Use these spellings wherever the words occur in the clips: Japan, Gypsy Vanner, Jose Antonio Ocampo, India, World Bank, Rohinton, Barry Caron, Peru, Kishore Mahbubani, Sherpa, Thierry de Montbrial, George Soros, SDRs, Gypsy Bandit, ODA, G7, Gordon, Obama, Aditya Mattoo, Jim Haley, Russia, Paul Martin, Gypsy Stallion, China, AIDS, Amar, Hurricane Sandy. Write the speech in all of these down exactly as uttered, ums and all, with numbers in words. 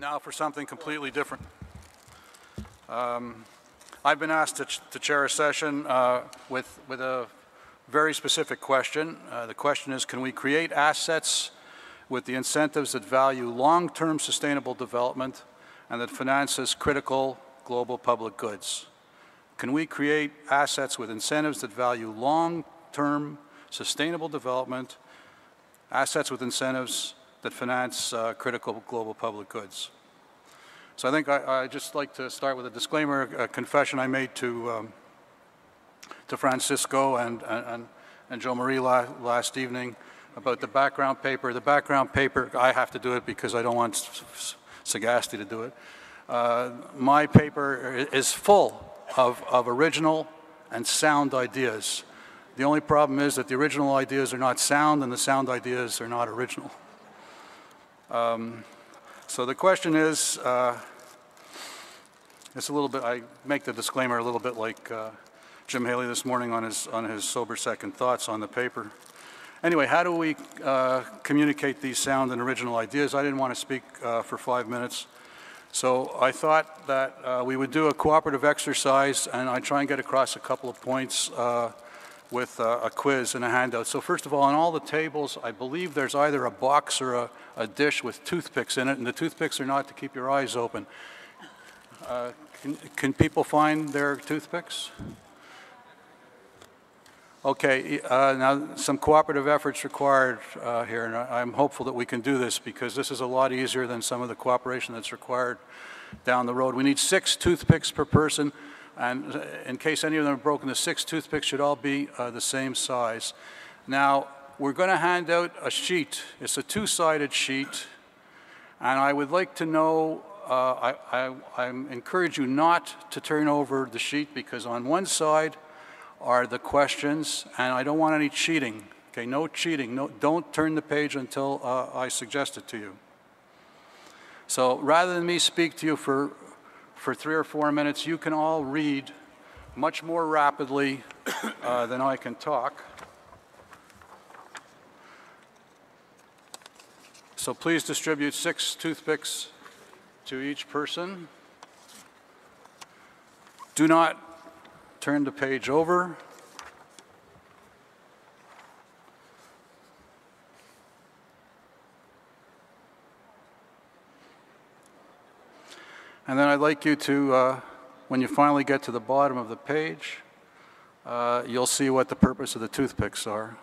Now for something completely different. Um, I've been asked to, ch to chair a session uh, with, with a very specific question. Uh, the question is, can we create assets with the incentives that value long-term sustainable development and that finances critical global public goods? Can we create assets with incentives that value long-term sustainable development, assets with incentives that finance uh, critical global public goods? So I think I, I just like to start with a disclaimer, a confession I made to um, to Francisco and and and Joe Marie la last evening about the background paper. The background paper, I have to do it because I don't want Sagasti to do it. Uh, my paper is full of, of original and sound ideas. The only problem is that the original ideas are not sound and the sound ideas are not original. Um, so the question is, uh, it's a little bit, I make the disclaimer a little bit like uh, Jim Haley this morning on his, on his sober second thoughts on the paper. Anyway, how do we uh, communicate these sound and original ideas? I didn't want to speak uh, for five minutes. So I thought that uh, we would do a cooperative exercise, and I try and get across a couple of points uh, with uh, a quiz and a handout. So first of all, on all the tables, I believe there's either a box or a, a dish with toothpicks in it, and the toothpicks are not to keep your eyes open. Uh, can, can people find their toothpicks? Okay, uh, now some cooperative efforts required uh, here, and I'm hopeful that we can do this because this is a lot easier than some of the cooperation that's required down the road. We need six toothpicks per person, and in case any of them are broken, the six toothpicks should all be uh, the same size. Now, we're going to hand out a sheet. It's a two-sided sheet, and I would like to know, uh, I, I, I encourage you not to turn over the sheet because on one side are the questions, and I don't want any cheating. Okay, no cheating. No, don't turn the page until uh, I suggest it to you. So rather than me speak to you for, for three or four minutes, you can all read much more rapidly uh, than I can talk. So please distribute six toothpicks to each person. Do not turn the page over. And then I'd like you to, uh, when you finally get to the bottom of the page, uh, you'll see what the purpose of the toothpicks are.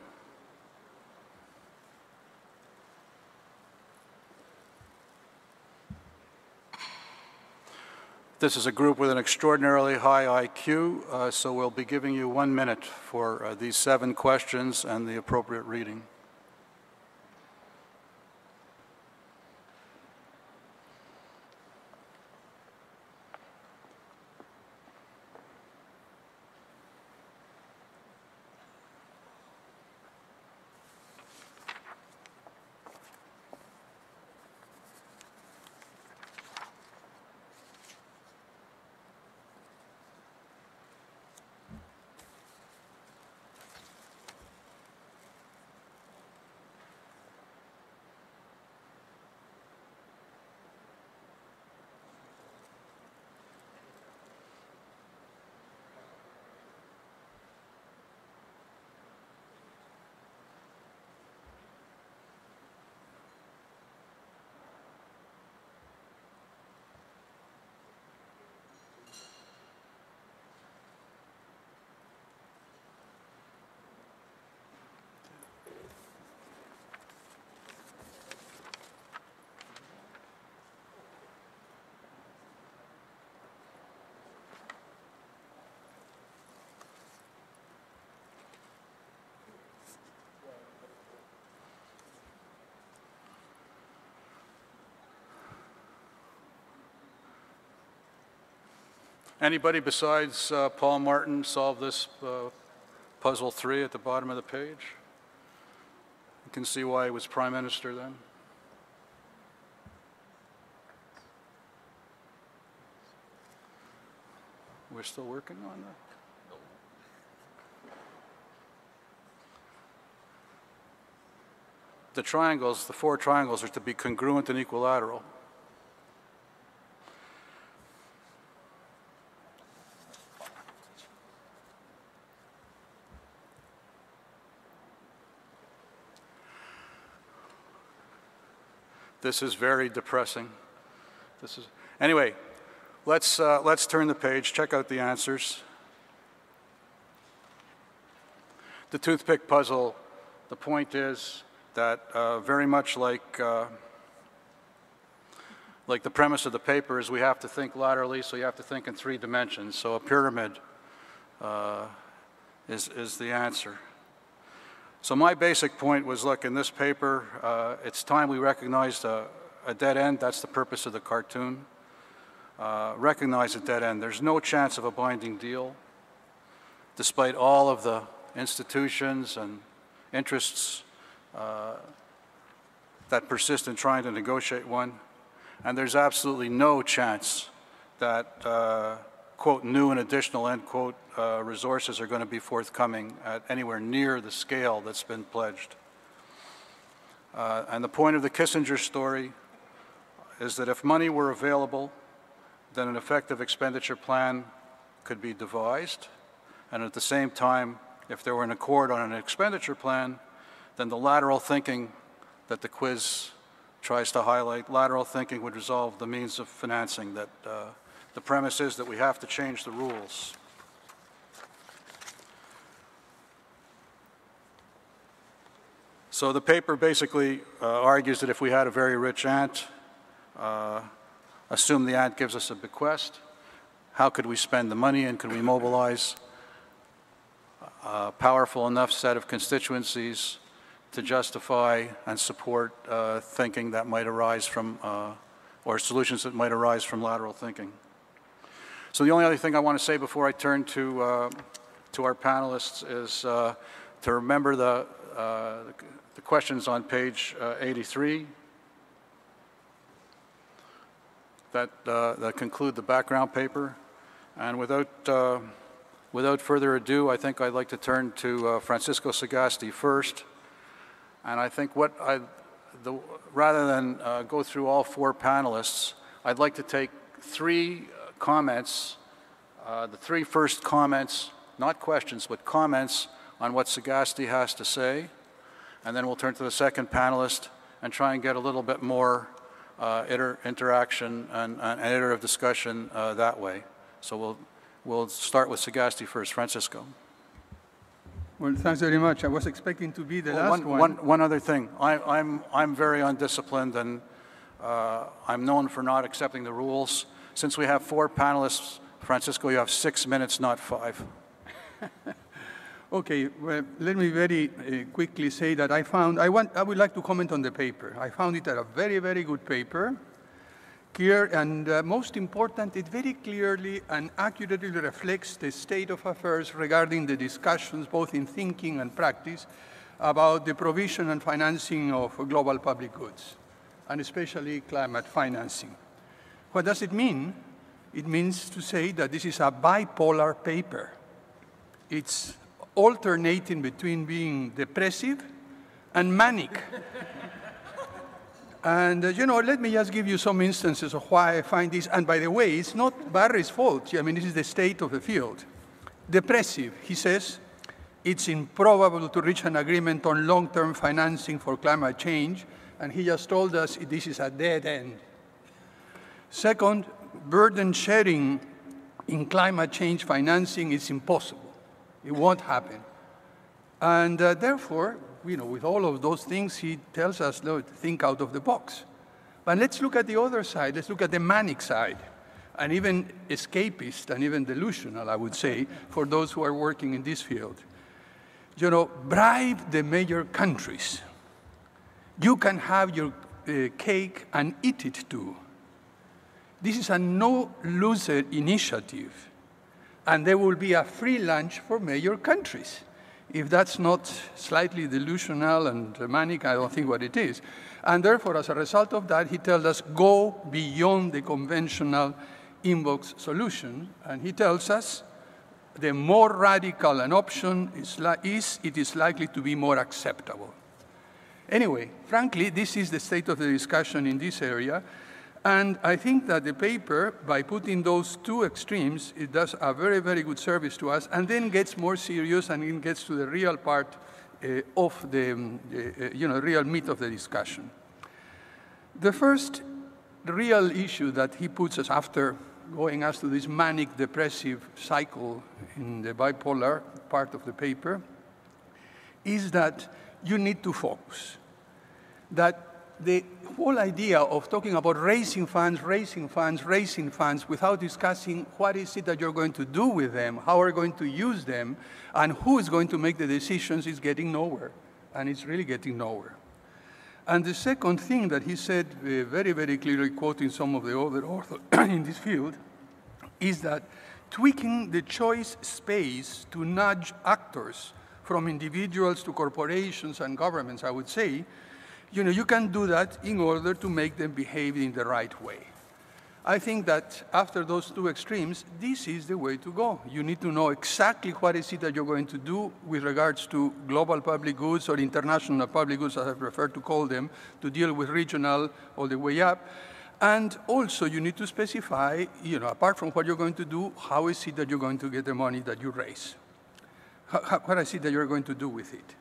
This is a group with an extraordinarily high I Q, uh, so we'll be giving you one minute for uh, these seven questions and the appropriate reading. Anybody besides uh, Paul Martin solve this uh, puzzle three at the bottom of the page? You can see why he was prime minister then. We're still working on that? No. The triangles, the four triangles, are to be congruent and equilateral. This is very depressing. This is anyway. Let's uh, let's turn the page. Check out the answers. The toothpick puzzle. The point is that uh, very much like uh, like the premise of the paper is we have to think laterally, so you have to think in three dimensions. So a pyramid uh, is is the answer. So my basic point was, look, in this paper, uh, it's time we recognized a, a dead end. That's the purpose of the cartoon. Uh, recognize a dead end. There's no chance of a binding deal, despite all of the institutions and interests uh, that persist in trying to negotiate one. And there's absolutely no chance that, uh, quote, new and additional, end quote, uh, resources are going to be forthcoming at anywhere near the scale that's been pledged. Uh, and the point of the Kissinger story is that if money were available, then an effective expenditure plan could be devised. And at the same time, if there were an accord on an expenditure plan, then the lateral thinking that the quiz tries to highlight, lateral thinking would resolve the means of financing that uh, the premise is that we have to change the rules. So the paper basically uh, argues that if we had a very rich aunt, uh, assume the aunt gives us a bequest, how could we spend the money and could we mobilize a powerful enough set of constituencies to justify and support uh, thinking that might arise from, uh, or solutions that might arise from lateral thinking. So the only other thing I want to say before I turn to, uh, to our panelists is uh, to remember the, uh, the questions on page uh, eighty-three that, uh, that conclude the background paper. And without, uh, without further ado, I think I'd like to turn to uh, Francisco Sagasti first. And I think what I, the, rather than uh, go through all four panelists, I'd like to take three comments, uh, the three first comments, not questions, but comments on what Sagasti has to say. And then we'll turn to the second panelist and try and get a little bit more uh, inter interaction and, and iterative discussion uh, that way. So we'll, we'll start with Sagasti first. Francisco. Well, thanks very much. I was expecting to be the well, last one, one. One, one other thing. I, I'm, I'm very undisciplined, and uh, I'm known for not accepting the rules. Since we have four panelists, Francisco, you have six minutes, not five. Okay. Well, let me very uh, quickly say that I found, I, want, I would like to comment on the paper. I found it a very, very good paper, clear, and uh, most important, it very clearly and accurately reflects the state of affairs regarding the discussions, both in thinking and practice, about the provision and financing of global public goods, and especially climate financing. What does it mean? It means to say that this is a bipolar paper. It's alternating between being depressive and manic. And, uh, you know, let me just give you some instances of why I find this. And by the way, it's not Barry's fault. I mean, this is the state of the field. Depressive, he says, it's improbable to reach an agreement on long-term financing for climate change. And he just told us this is a dead end. Second, burden sharing in climate change financing is impossible. It won't happen. And uh, therefore, you know, with all of those things, he tells us, look, think out of the box. But let's look at the other side. Let's look at the manic side, and even escapist and even delusional, I would say, for those who are working in this field. You know, bribe the major countries. You can have your uh, cake and eat it too. This is a no-loser initiative, and there will be a free lunch for major countries. If that's not slightly delusional and manic, I don't think what it is. And therefore, as a result of that, he tells us, go beyond the conventional inbox solution. And he tells us, the more radical an option is, is it is likely to be more acceptable. Anyway, frankly, this is the state of the discussion in this area. And I think that the paper, by putting those two extremes, it does a very, very good service to us, and then gets more serious, and it gets to the real part uh, of the, um, uh, you know, real meat of the discussion. The first real issue that he puts us after going us to this manic depressive cycle in the bipolar part of the paper is that you need to focus. That the whole idea of talking about raising funds, raising funds, raising funds without discussing what is it that you're going to do with them, how are you going to use them, and who is going to make the decisions is getting nowhere. And it's really getting nowhere. And the second thing that he said, uh, very, very clearly quoting some of the other authors in this field, is that tweaking the choice space to nudge actors from individuals to corporations and governments, I would say, you know, you can do that in order to make them behave in the right way. I think that after those two extremes, this is the way to go. You need to know exactly what is it that you're going to do with regards to global public goods or international public goods, as I prefer to call them, to deal with regional all the way up. And also you need to specify, you know, apart from what you're going to do, how is it that you're going to get the money that you raise? How, what is it that you're going to do with it?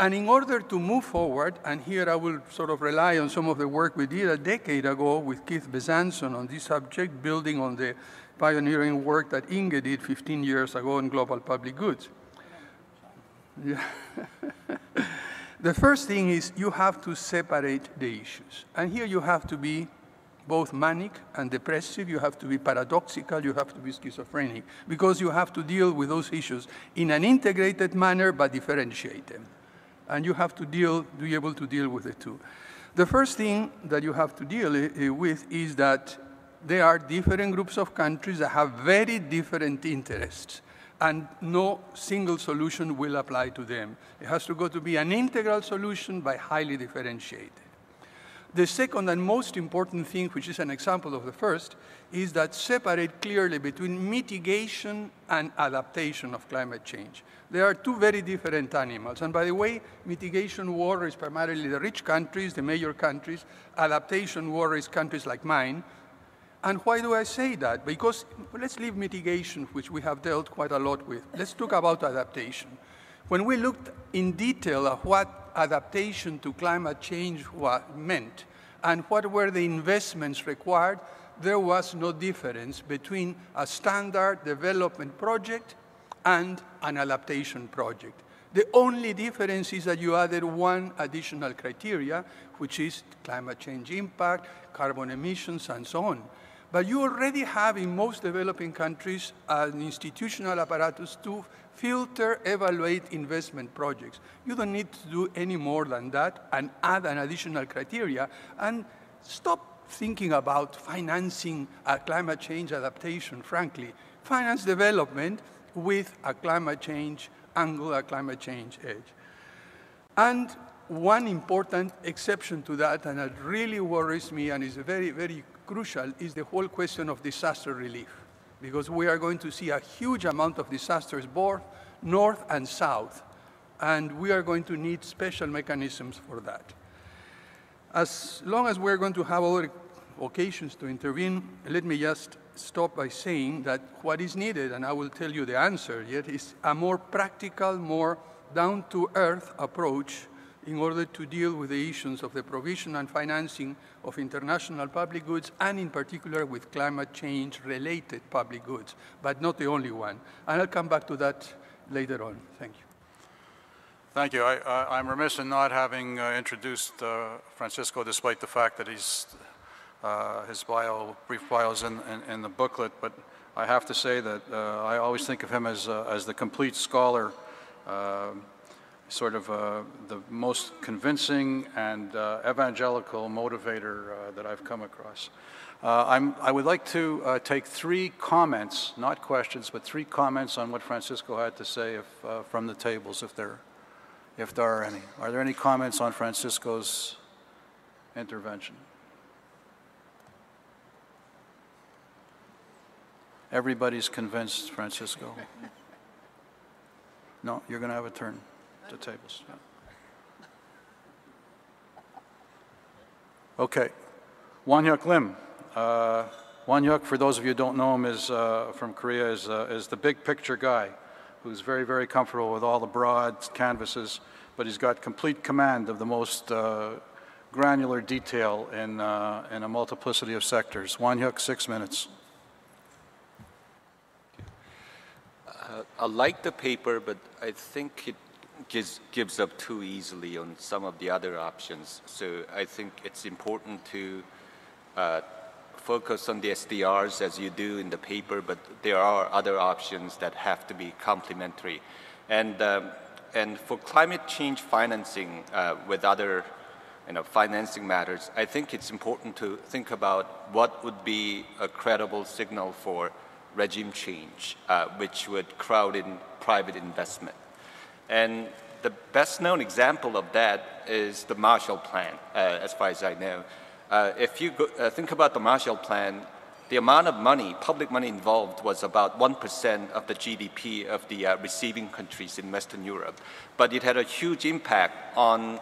And in order to move forward, and here I will sort of rely on some of the work we did a decade ago with Keith Besanson on this subject, building on the pioneering work that Inge did fifteen years ago on global public goods. Yeah. The first thing is you have to separate the issues. And here you have to be both manic and depressive, you have to be paradoxical, you have to be schizophrenic, because you have to deal with those issues in an integrated manner, but differentiate them. And you have to deal, be able to deal with the two. The first thing that you have to deal with is that there are different groups of countries that have very different interests, and no single solution will apply to them. It has to go to be an integral solution by highly differentiated. The second and most important thing, which is an example of the first, is that separate clearly between mitigation and adaptation of climate change. They are two very different animals. And by the way, mitigation war is primarily the rich countries, the major countries. Adaptation war is countries like mine. And why do I say that? Because let's leave mitigation, which we have dealt quite a lot with. Let's talk about adaptation. When we looked in detail at what adaptation to climate change meant and what were the investments required, there was no difference between a standard development project and an adaptation project. The only difference is that you added one additional criteria, which is climate change impact, carbon emissions, and so on. But you already have in most developing countries an institutional apparatus to filter, evaluate investment projects. You don't need to do any more than that and add an additional criteria and stop thinking about financing a climate change adaptation, frankly. Finance development with a climate change angle, a climate change edge. And one important exception to that, and it really worries me and is very, very crucial, is the whole question of disaster relief, because we are going to see a huge amount of disasters both north and south, and we are going to need special mechanisms for that. As long as we're going to have other occasions to intervene, let me just stop by saying that what is needed, and I will tell you the answer yet, is a more practical, more down-to-earth approach in order to deal with the issues of the provision and financing of international public goods, and in particular with climate change-related public goods, but not the only one. And I'll come back to that later on. Thank you. Thank you. I, I, I'm remiss in not having uh, introduced uh, Francisco, despite the fact that he's, uh, his bio, brief bio is in, in, in the booklet, but I have to say that uh, I always think of him as, uh, as the complete scholar, uh, sort of uh, the most convincing and uh, evangelical motivator uh, that I've come across. Uh, I'm, I would like to uh, take three comments, not questions, but three comments on what Francisco had to say if, uh, from the tables, if there, if there are any. Are there any comments on Francisco's intervention? Everybody's convinced, Francisco. No, you're going to have a turn. The tables. Okay. Wonhyuk Lim. Uh, Wonhyuk, for those of you who don't know him, is uh, from Korea, is, uh, is the big picture guy who's very, very comfortable with all the broad canvases, but he's got complete command of the most uh, granular detail in, uh, in a multiplicity of sectors. Wonhyuk, six minutes. Uh, I like the paper, but I think it gives, gives up too easily on some of the other options. So I think it's important to uh, focus on the S D Rs as you do in the paper, but there are other options that have to be complementary. And, um, and for climate change financing uh, with other you know, financing matters, I think it's important to think about what would be a credible signal for regime change, uh, which would crowd in private investment. And the best known example of that is the Marshall Plan, uh, as far as I know. Uh, if you go, uh, think about the Marshall Plan, the amount of money, public money involved was about one percent of the G D P of the uh, receiving countries in Western Europe. But it had a huge impact on,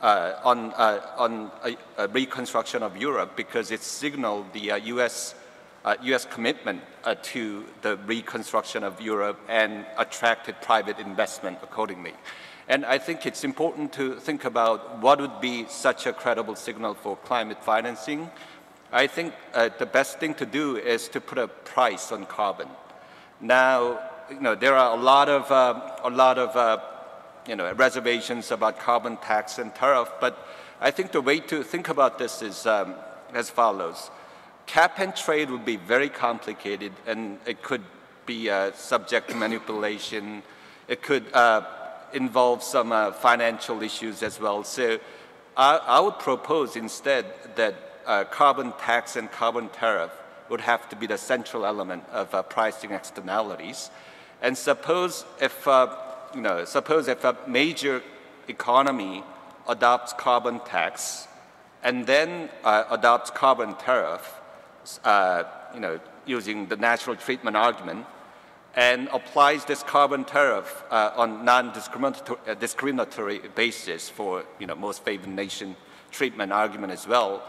uh, on, uh, on a, a reconstruction of Europe because it signaled the uh, U S Uh, U S commitment uh, to the reconstruction of Europe and attracted private investment accordingly. And I think it's important to think about what would be such a credible signal for climate financing. I think uh, the best thing to do is to put a price on carbon. Now, you know, there are a lot of, uh, a lot of uh, you know, reservations about carbon tax and tariff, but I think the way to think about this is um, as follows. Cap and trade would be very complicated, and it could be uh, subject to manipulation. It could uh, involve some uh, financial issues as well. So I, I would propose instead that uh, carbon tax and carbon tariff would have to be the central element of uh, pricing externalities. And suppose if uh, you know, suppose if a major economy adopts carbon tax and then uh, adopts carbon tariff. Uh, you know, using the natural treatment argument, and applies this carbon tariff uh, on non-discriminatory uh, discriminatory basis for you know most favored nation treatment argument as well,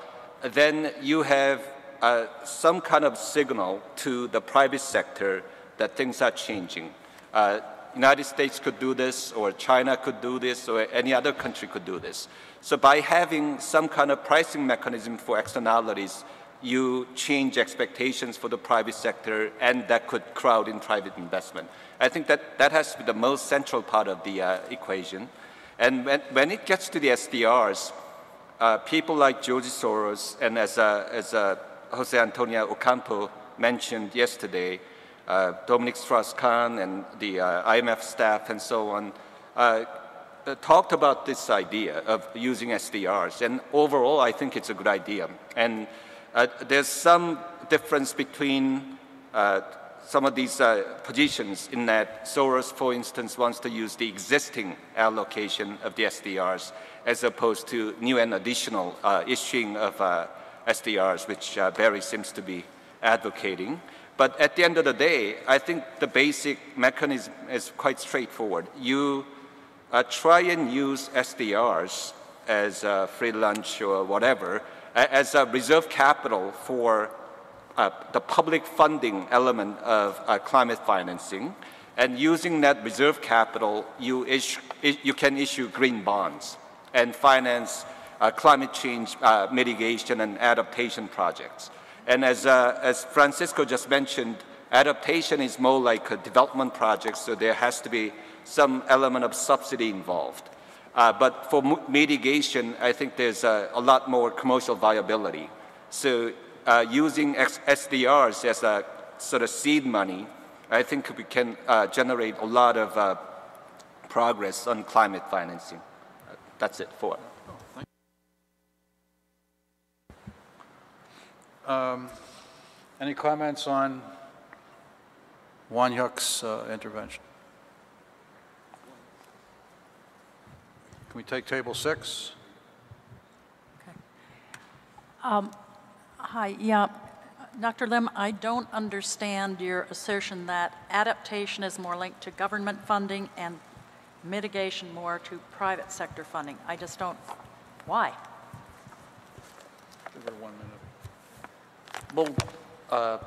then you have uh, some kind of signal to the private sector that things are changing. Uh, United States could do this, or China could do this, or any other country could do this. So by having some kind of pricing mechanism for externalities, you change expectations for the private sector, and that could crowd in private investment. I think that, that has to be the most central part of the uh, equation. And when, when it gets to the S D Rs, uh, people like George Soros, and as, uh, as uh, Jose Antonio Ocampo mentioned yesterday, uh, Dominic Strauss-Kahn and the uh, I M F staff and so on, uh, talked about this idea of using S D Rs. And overall, I think it's a good idea. And Uh, there's some difference between uh, some of these uh, positions in that Soros, for instance, wants to use the existing allocation of the S D Rs as opposed to new and additional uh, issuing of uh, S D Rs, which uh, Barry seems to be advocating. But at the end of the day, I think the basic mechanism is quite straightforward. You uh, try and use S D Rs as uh, free lunch or whatever, as a reserve capital for uh, the public funding element of uh, climate financing. And using that reserve capital, you, issue, you can issue green bonds and finance uh, climate change uh, mitigation and adaptation projects. And as, uh, as Francisco just mentioned, adaptation is more like a development project, so there has to be some element of subsidy involved. Uh, but for mitigation, I think there's uh, a lot more commercial viability. So uh, using S D Rs as a sort of seed money, I think we can uh, generate a lot of uh, progress on climate financing. Uh, that's it for. Oh, thank you. Um, any comments on Wonhyuk's uh, intervention? Can we take table six? Okay. Um, hi, yeah. Doctor Lim, I don't understand your assertion that adaptation is more linked to government funding and mitigation more to private sector funding. I just don't, why? Give her one minute. Well, uh,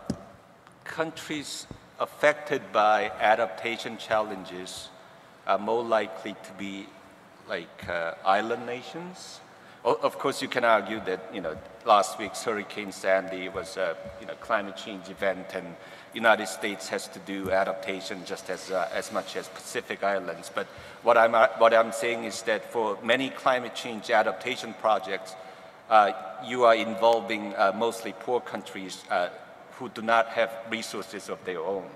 countries affected by adaptation challenges are more likely to be like uh, island nations, Of course, you can argue that, you know, last week's Hurricane Sandy was a you know, climate change event, and United States has to do adaptation just as, uh, as much as Pacific Islands. But what I'm, uh, what I'm saying is that for many climate change adaptation projects, uh, you are involving uh, mostly poor countries uh, who do not have resources of their own.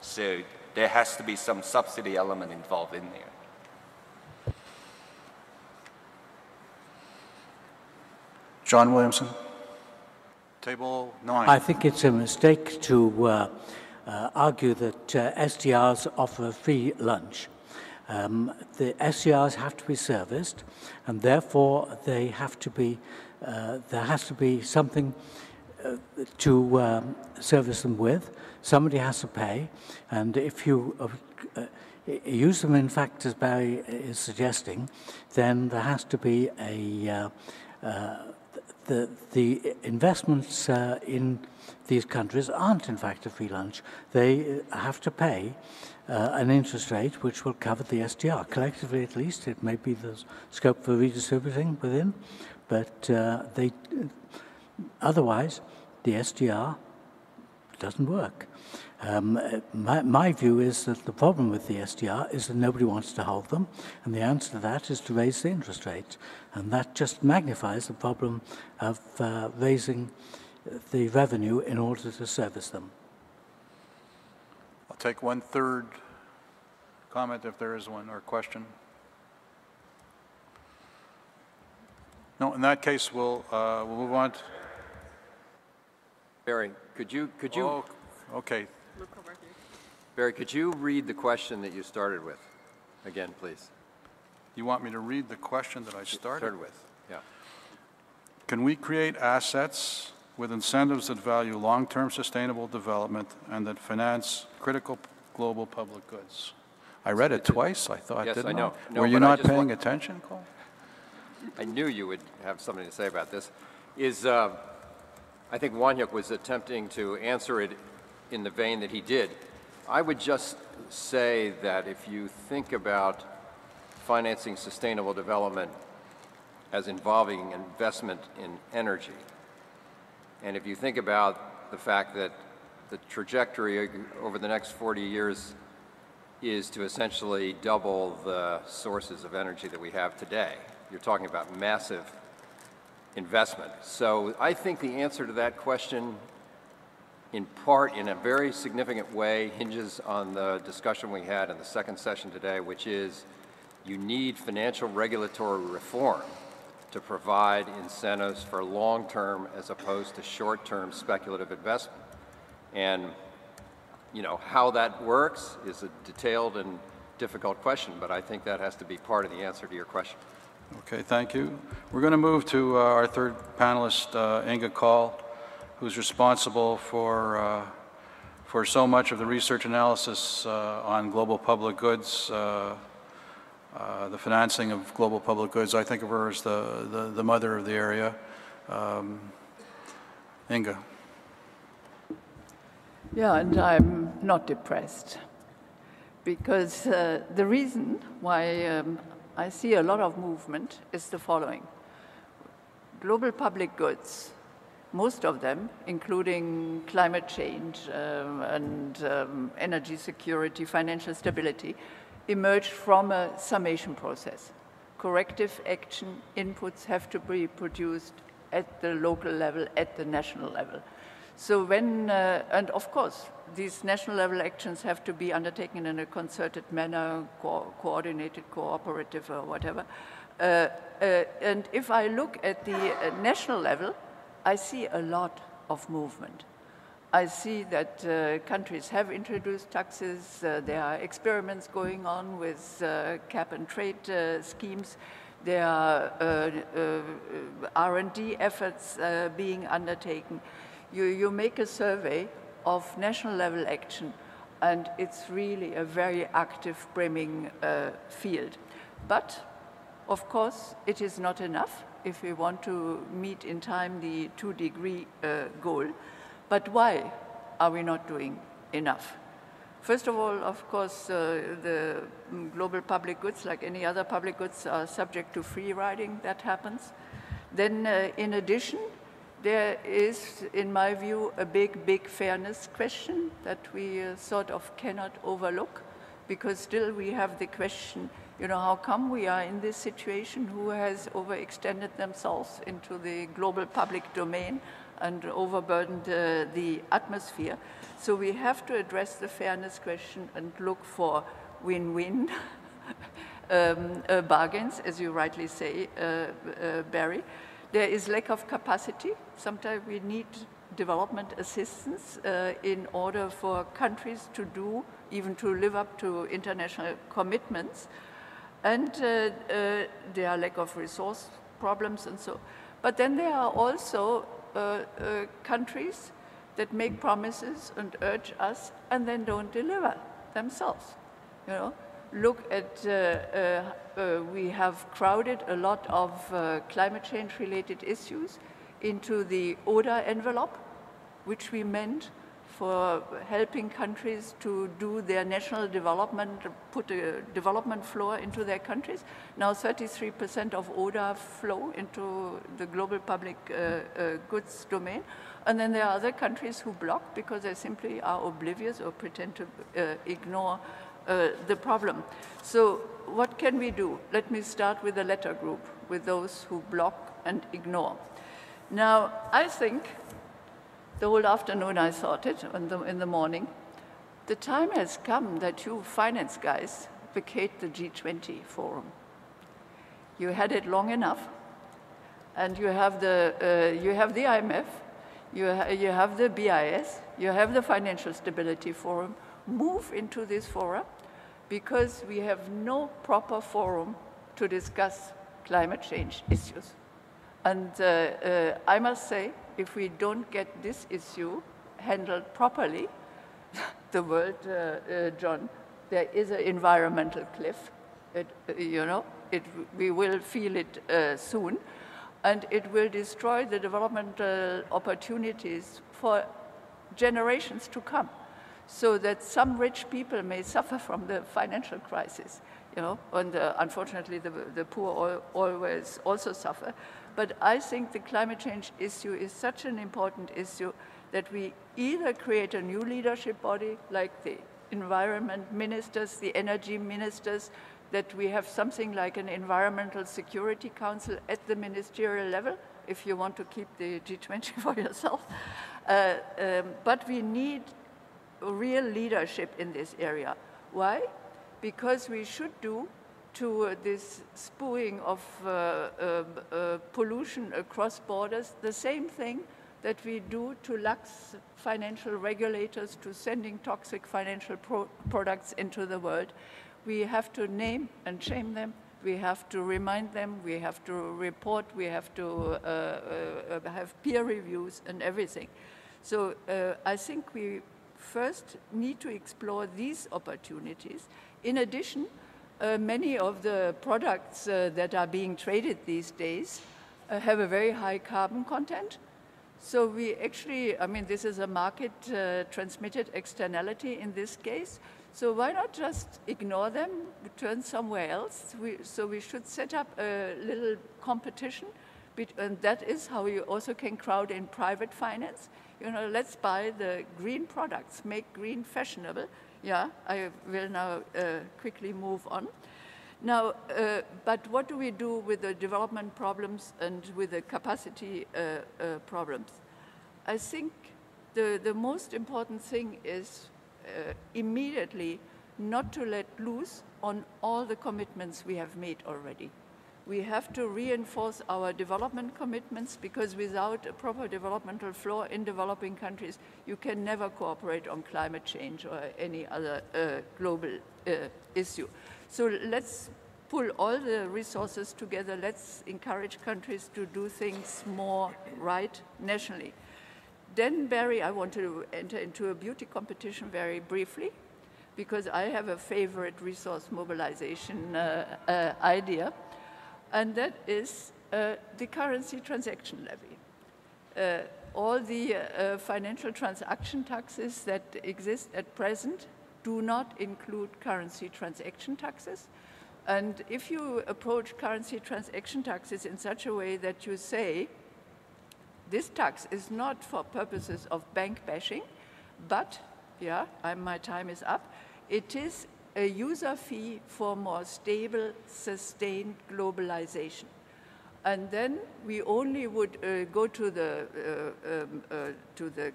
So there has to be some subsidy element involved in there. John Williamson. Table nine. I think it's a mistake to uh, uh, argue that uh, S D Rs offer free lunch. Um, the S D Rs have to be serviced, and therefore they have to be. Uh, there has to be something uh, to um, service them with. Somebody has to pay, and if you uh, uh, use them, in fact, as Barry is suggesting, then there has to be a. Uh, Uh, the, the investments uh, in these countries aren't, in fact, a free lunch. They have to pay uh, an interest rate which will cover the S D R. Collectively, at least, it may be the scope for redistributing within, but uh, they, otherwise, the S D R doesn't work. Um, my, my view is that the problem with the S D R is that nobody wants to hold them, and the answer to that is to raise the interest rates, and that just magnifies the problem of uh, raising the revenue in order to service them. I'll take one third comment if there is one, or question. No, in that case, we'll uh, we'll move on. To Barry, could you could you? Oh, okay. Look over here. Barry, could you read the question that you started with again, please? You want me to read the question that I started, started with? Yeah. Can we create assets with incentives that value long-term sustainable development and that finance critical global public goods? I read it twice, I thought, yes, didn't I? Know. I? No, Were you not paying attention, Cole? I knew you would have something to say about this. Is, uh, I think Wonhyuk was attempting to answer it in the vein that he did. I would just say that if you think about financing sustainable development as involving investment in energy, and if you think about the fact that the trajectory over the next forty years is to essentially double the sources of energy that we have today, you're talking about massive investment. So I think the answer to that question, in part, in a very significant way, hinges on the discussion we had in the second session today, which is you need financial regulatory reform to provide incentives for long-term as opposed to short-term speculative investment. And, you know, how that works is a detailed and difficult question, but I think that has to be part of the answer to your question. Okay, thank you. We're going to move to uh, our third panelist, uh, Inge Kaul, who's responsible for, uh, for so much of the research analysis uh, on global public goods, uh, uh, the financing of global public goods. I think of her as the, the, the mother of the area. Um, Inge. Yeah, and I'm not depressed because uh, the reason why um, I see a lot of movement is the following. Global public goods, most of them, including climate change um, and um, energy security, financial stability, emerge from a summation process. Corrective action inputs have to be produced at the local level, at the national level. So when, uh, and of course, these national level actions have to be undertaken in a concerted manner, co coordinated, cooperative, or whatever. Uh, uh, and if I look at the uh, national level, I see a lot of movement. I see that uh, countries have introduced taxes. Uh, there are experiments going on with uh, cap and trade uh, schemes. There are uh, uh, R and D efforts uh, being undertaken. You, you make a survey of national level action, and it's really a very active, brimming uh, field. But, of course, it is not enough if we want to meet in time the two-degree uh, goal. But why are we not doing enough? First of all, of course, uh, the global public goods, like any other public goods, are subject to free riding. That happens. Then, uh, in addition, there is, in my view, a big, big fairness question that we uh, sort of cannot overlook, because still we have the question, you know, how come we are in this situation? Who has overextended themselves into the global public domain and overburdened uh, the atmosphere? So we have to address the fairness question and look for win-win um, uh, bargains, as you rightly say, uh, uh, Barry. There is lack of capacity. Sometimes we need development assistance uh, in order for countries to do, even to live up to international commitments. And uh, uh, there are lack of resource problems and so. But then there are also uh, uh, countries that make promises and urge us and then don't deliver themselves, you know. Look at, uh, uh, uh, we have crowded a lot of uh, climate change related issues into the O D A envelope, which we meant for helping countries to do their national development, put a development floor into their countries. Now thirty-three percent of O D A flow into the global public uh, uh, goods domain. And then there are other countries who block because they simply are oblivious or pretend to uh, ignore Uh, the problem. So what can we do? Let me start with the latter group, with those who block and ignore. Now, I think, the whole afternoon I thought it, in the, in the morning, the time has come that you finance guys vacate the G twenty forum. You had it long enough, and you have the, uh, you have the I M F, you, ha you have the B I S, you have the Financial Stability Forum. Move into this forum, because we have no proper forum to discuss climate change issues. And uh, uh, I must say, if we don't get this issue handled properly, the world, uh, uh, John, there is an environmental cliff. It, you know, it, we will feel it uh, soon, and it will destroy the developmental opportunities for generations to come. So that some rich people may suffer from the financial crisis, you know, and uh, unfortunately the, the poor all, always also suffer. But I think the climate change issue is such an important issue that we either create a new leadership body like the environment ministers, the energy ministers, that we have something like an environmental security council at the ministerial level, if you want to keep the G twenty for yourself. Uh, um, but we need real leadership in this area. Why? Because we should do to uh, this spewing of uh, uh, uh, pollution across borders the same thing that we do to lax financial regulators to sending toxic financial pro products into the world. We have to name and shame them. We have to remind them. We have to report. We have to uh, uh, have peer reviews and everything. So uh, I think we first need to explore these opportunities. In addition, uh, many of the products uh, that are being traded these days uh, have a very high carbon content. So we actually, I mean, this is a market uh, transmitted externality in this case. So why not just ignore them, turn somewhere else? We, so we should set up a little competition, and that is how you also can crowd in private finance. You know, let's buy the green products, make green fashionable. Yeah, I will now uh, quickly move on. Now, uh, but what do we do with the development problems and with the capacity uh, uh, problems? I think the, the most important thing is uh, immediately not to let loose on all the commitments we have made already. We have to reinforce our development commitments, because without a proper developmental floor in developing countries, you can never cooperate on climate change or any other uh, global uh, issue. So let's pull all the resources together. Let's encourage countries to do things more right nationally. Then, Barry, I want to enter into a beauty competition very briefly, because I have a favorite resource mobilization uh, uh, idea. And that is uh, the currency transaction levy. Uh, all the uh, financial transaction taxes that exist at present do not include currency transaction taxes. And if you approach currency transaction taxes in such a way that you say, this tax is not for purposes of bank bashing, but, yeah, I'm, my time is up, it is a user fee for more stable, sustained globalization. And then we only would uh, go to the, uh, um, uh, to the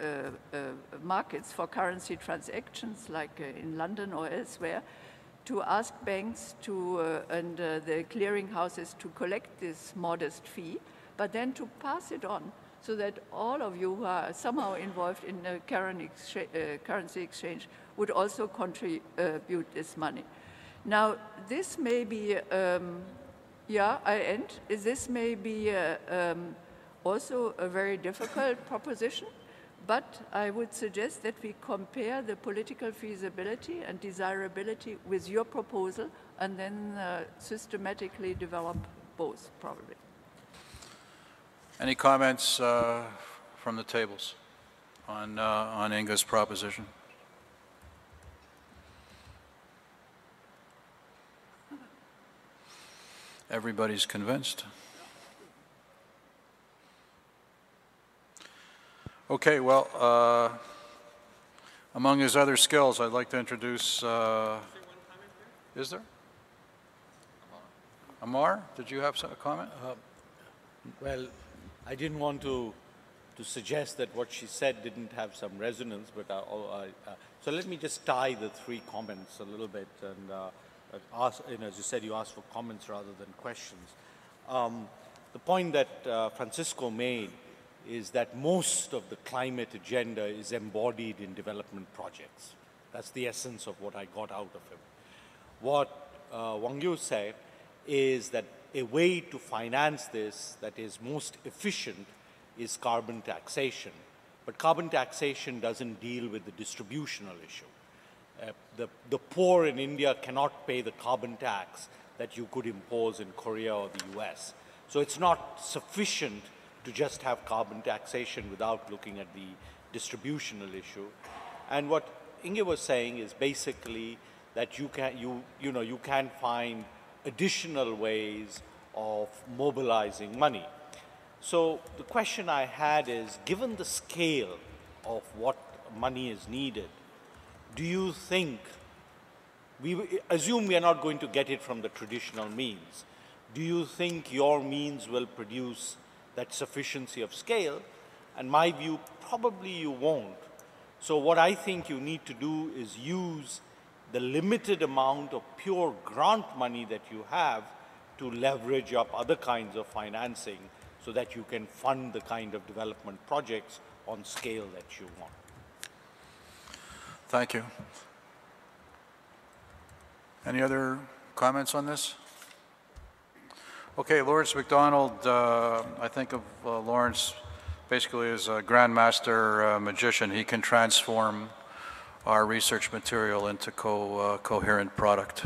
uh, uh, markets for currency transactions, like uh, in London or elsewhere, to ask banks to, uh, and uh, the clearing houses to collect this modest fee, but then to pass it on so that all of you who are somehow involved in a currency exchange would also contribute this money. Now, this may be, um, yeah, I end, this may be uh, um, also a very difficult proposition, but I would suggest that we compare the political feasibility and desirability with your proposal and then uh, systematically develop both, probably. Any comments uh, from the tables on, uh, on Inge's proposition? Everybody's convinced. Okay, well, uh, among his other skills, I'd like to introduce, uh, is there? Amar, did you have a comment? Uh, well. I didn't want to, to suggest that what she said didn't have some resonance, but I, I, I, so let me just tie the three comments a little bit and uh, ask, you know, as you said, you asked for comments rather than questions. Um, the point that uh, Francisco made is that most of the climate agenda is embodied in development projects. That's the essence of what I got out of him. What uh, Wonhyuk said is that a way to finance this that is most efficient is carbon taxation. But carbon taxation doesn't deal with the distributional issue. Uh, the, the poor in India cannot pay the carbon tax that you could impose in Korea or the U S. So it's not sufficient to just have carbon taxation without looking at the distributional issue. And what Inge was saying is basically that you can, you, you know, you can find additional ways of mobilizing money. So the question I had is, given the scale of what money is needed, do you think, we assume we are not going to get it from the traditional means, do you think your means will produce that sufficiency of scale? And my view, probably you won't. So what I think you need to do is use the limited amount of pure grant money that you have to leverage up other kinds of financing so that you can fund the kind of development projects on scale that you want. Thank you. Any other comments on this? Okay, Lawrence MacDonald, uh, I think of uh, Lawrence basically as a grandmaster uh, magician. He can transform our research material into co uh, coherent product.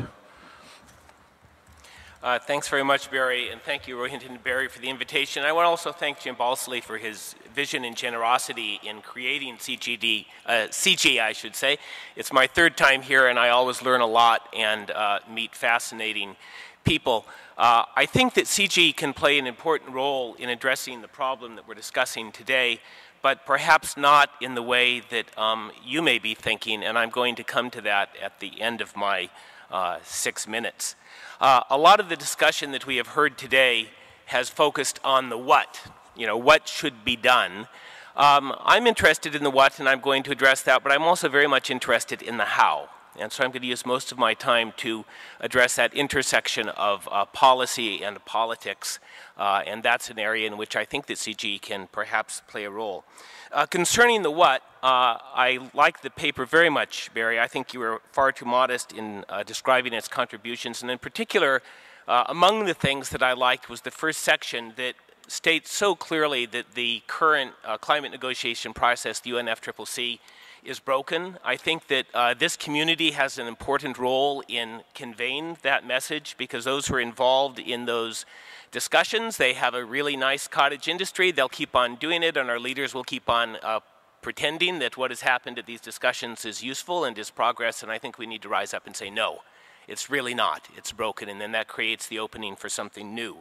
Uh, thanks very much, Barry, and thank you, Rohinton and Barry, for the invitation. I want to also thank Jim Haley for his vision and generosity in creating C G D, uh, C G I, I should say. It's my third time here, and I always learn a lot and uh, meet fascinating people. Uh, I think that C G I can play an important role in addressing the problem that we're discussing today, but perhaps not in the way that um, you may be thinking, and I'm going to come to that at the end of my uh, six minutes. Uh, a lot of the discussion that we have heard today has focused on the what, you know, what should be done. Um, I'm interested in the what, and I'm going to address that, but I'm also very much interested in the how. And so I'm going to use most of my time to address that intersection of uh, policy and politics. Uh, and that's an area in which I think that C G I can perhaps play a role. Uh, concerning the what, uh, I like the paper very much, Barry. I think you were far too modest in uh, describing its contributions. And in particular, uh, among the things that I liked was the first section that states so clearly that the current uh, climate negotiation process, the U N F C C C, is broken. I think that uh, this community has an important role in conveying that message, because those who are involved in those discussions, they have a really nice cottage industry. They'll keep on doing it, and our leaders will keep on uh, pretending that what has happened at these discussions is useful and is progress, and I think we need to rise up and say no. It's really not. It's broken, and then that creates the opening for something new.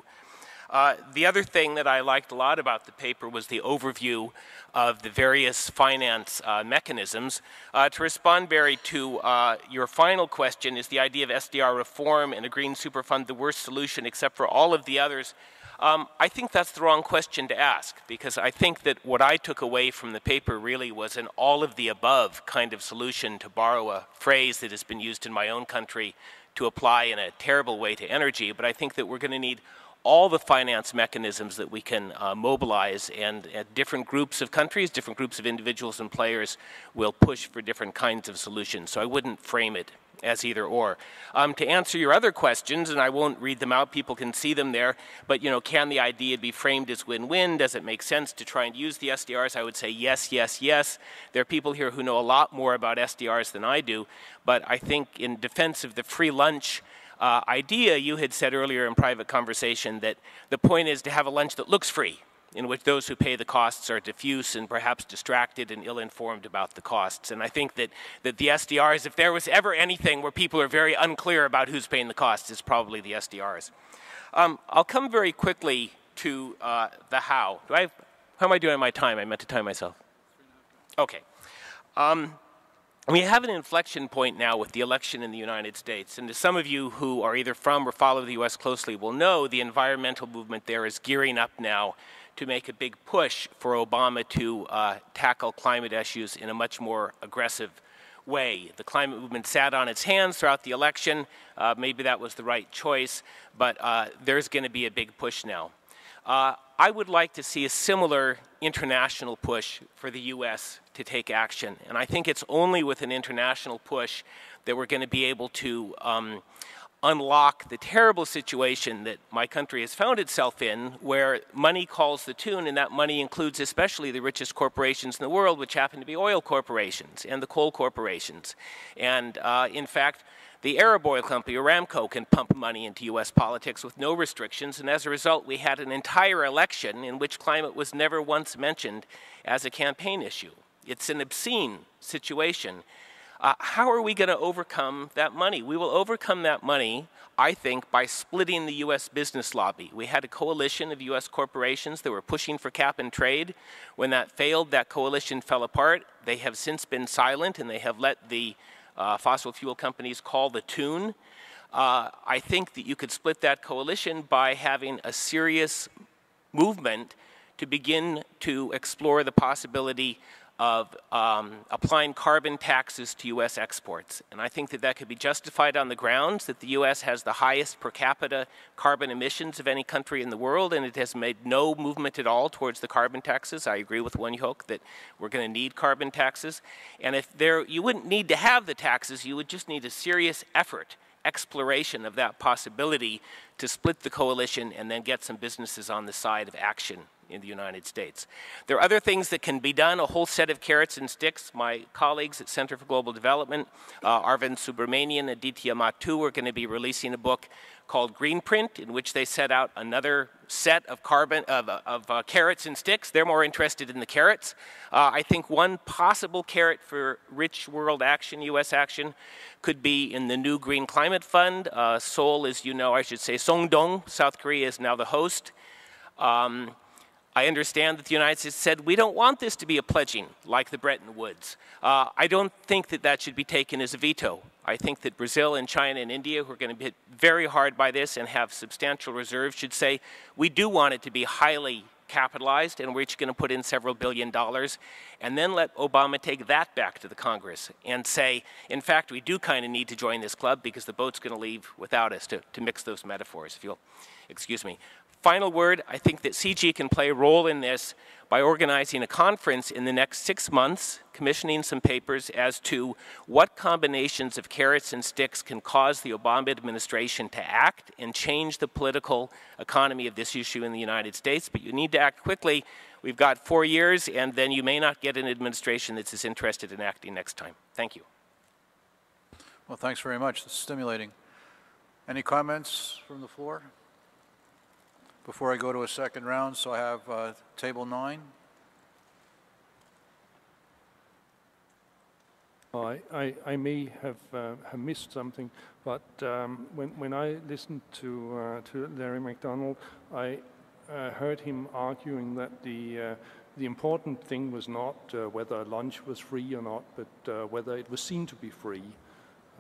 Uh, the other thing that I liked a lot about the paper was the overview of the various finance uh, mechanisms. Uh, to respond, Barry, to uh, your final question, is the idea of S D R reform and a green superfund the worst solution except for all of the others? Um, I think that's the wrong question to ask, because I think that what I took away from the paper really was an all-of-the-above kind of solution, to borrow a phrase that has been used in my own country to apply in a terrible way to energy. But I think that we're going to need all the finance mechanisms that we can uh, mobilize, and uh, different groups of countries, different groups of individuals and players will push for different kinds of solutions. So I wouldn't frame it as either or. Um, to answer your other questions, and I won't read them out, people can see them there, but you know, can the idea be framed as win-win? Does it make sense to try and use the S D Rs? I would say yes, yes, yes. There are people here who know a lot more about S D Rs than I do, but I think in defense of the free lunch Uh, idea, you had said earlier in private conversation that the point is to have a lunch that looks free, in which those who pay the costs are diffuse and perhaps distracted and ill-informed about the costs. And I think that, that the S D Rs, if there was ever anything where people are very unclear about who's paying the costs, it's probably the S D Rs. Um, I'll come very quickly to uh, the how. Do I have, how am I doing on my time? I meant to time myself. Okay. Um, We have an inflection point now with the election in the United States, and to some of you who are either from or follow the U S closely will know, the environmental movement there is gearing up now to make a big push for Obama to uh, tackle climate issues in a much more aggressive way. The climate movement sat on its hands throughout the election. Uh, maybe that was the right choice, but uh, there's going to be a big push now. Uh, I would like to see a similar international push for the U S to take action. And I think it's only with an international push that we're going to be able to um, unlock the terrible situation that my country has found itself in, where money calls the tune, and that money includes especially the richest corporations in the world, which happen to be oil corporations and the coal corporations. And uh, in fact, the Arab oil company, Aramco, can pump money into U S politics with no restrictions, and as a result, we had an entire election in which climate was never once mentioned as a campaign issue. It's an obscene situation. Uh, how are we going to overcome that money? We will overcome that money, I think, by splitting the U S business lobby. We had a coalition of U S corporations that were pushing for cap and trade. When that failed, that coalition fell apart. They have since been silent, and they have let the Uh, fossil fuel companies call the tune. Uh, I think that you could split that coalition by having a serious movement to begin to explore the possibility of um, applying carbon taxes to U S exports. And I think that that could be justified on the grounds that the U S has the highest per capita carbon emissions of any country in the world, and it has made no movement at all towards the carbon taxes. I agree with Wonhyuk that we're going to need carbon taxes. And if there, you wouldn't need to have the taxes, you would just need a serious effort, exploration of that possibility to split the coalition and then get some businesses on the side of action in the United States. There are other things that can be done, a whole set of carrots and sticks. My colleagues at Center for Global Development, uh, Arvind Subramanian and Aditya Mattoo, are going to be releasing a book called Green Print, in which they set out another set of, carbon, of, of uh, carrots and sticks. They're more interested in the carrots. Uh, I think one possible carrot for rich world action, U S action, could be in the new Green Climate Fund. Uh, Seoul, as you know, I should say Songdong, South Korea, is now the host. Um, I understand that the United States said, we don't want this to be a pledging like the Bretton Woods. Uh, I don't think that that should be taken as a veto. I think that Brazil and China and India, who are going to be hit very hard by this and have substantial reserves, should say, we do want it to be highly capitalized, and we're each going to put in several billion dollars, and then let Obama take that back to the Congress and say, in fact, we do kind of need to join this club because the boat's going to leave without us, to, to mix those metaphors, if you'll excuse me. Final word, I think that C G can play a role in this by organizing a conference in the next six months, commissioning some papers as to what combinations of carrots and sticks can cause the Obama administration to act and change the political economy of this issue in the United States. But you need to act quickly. We've got four years, and then you may not get an administration that's as interested in acting next time. Thank you. Well, thanks very much. That's stimulating. Any comments from the floor before I go to a second round? So I have uh, table nine. I, I, I may have, uh, have missed something, but um, when, when I listened to, uh, to Larry MacDonald, I uh, heard him arguing that the, uh, the important thing was not uh, whether lunch was free or not, but uh, whether it was seen to be free.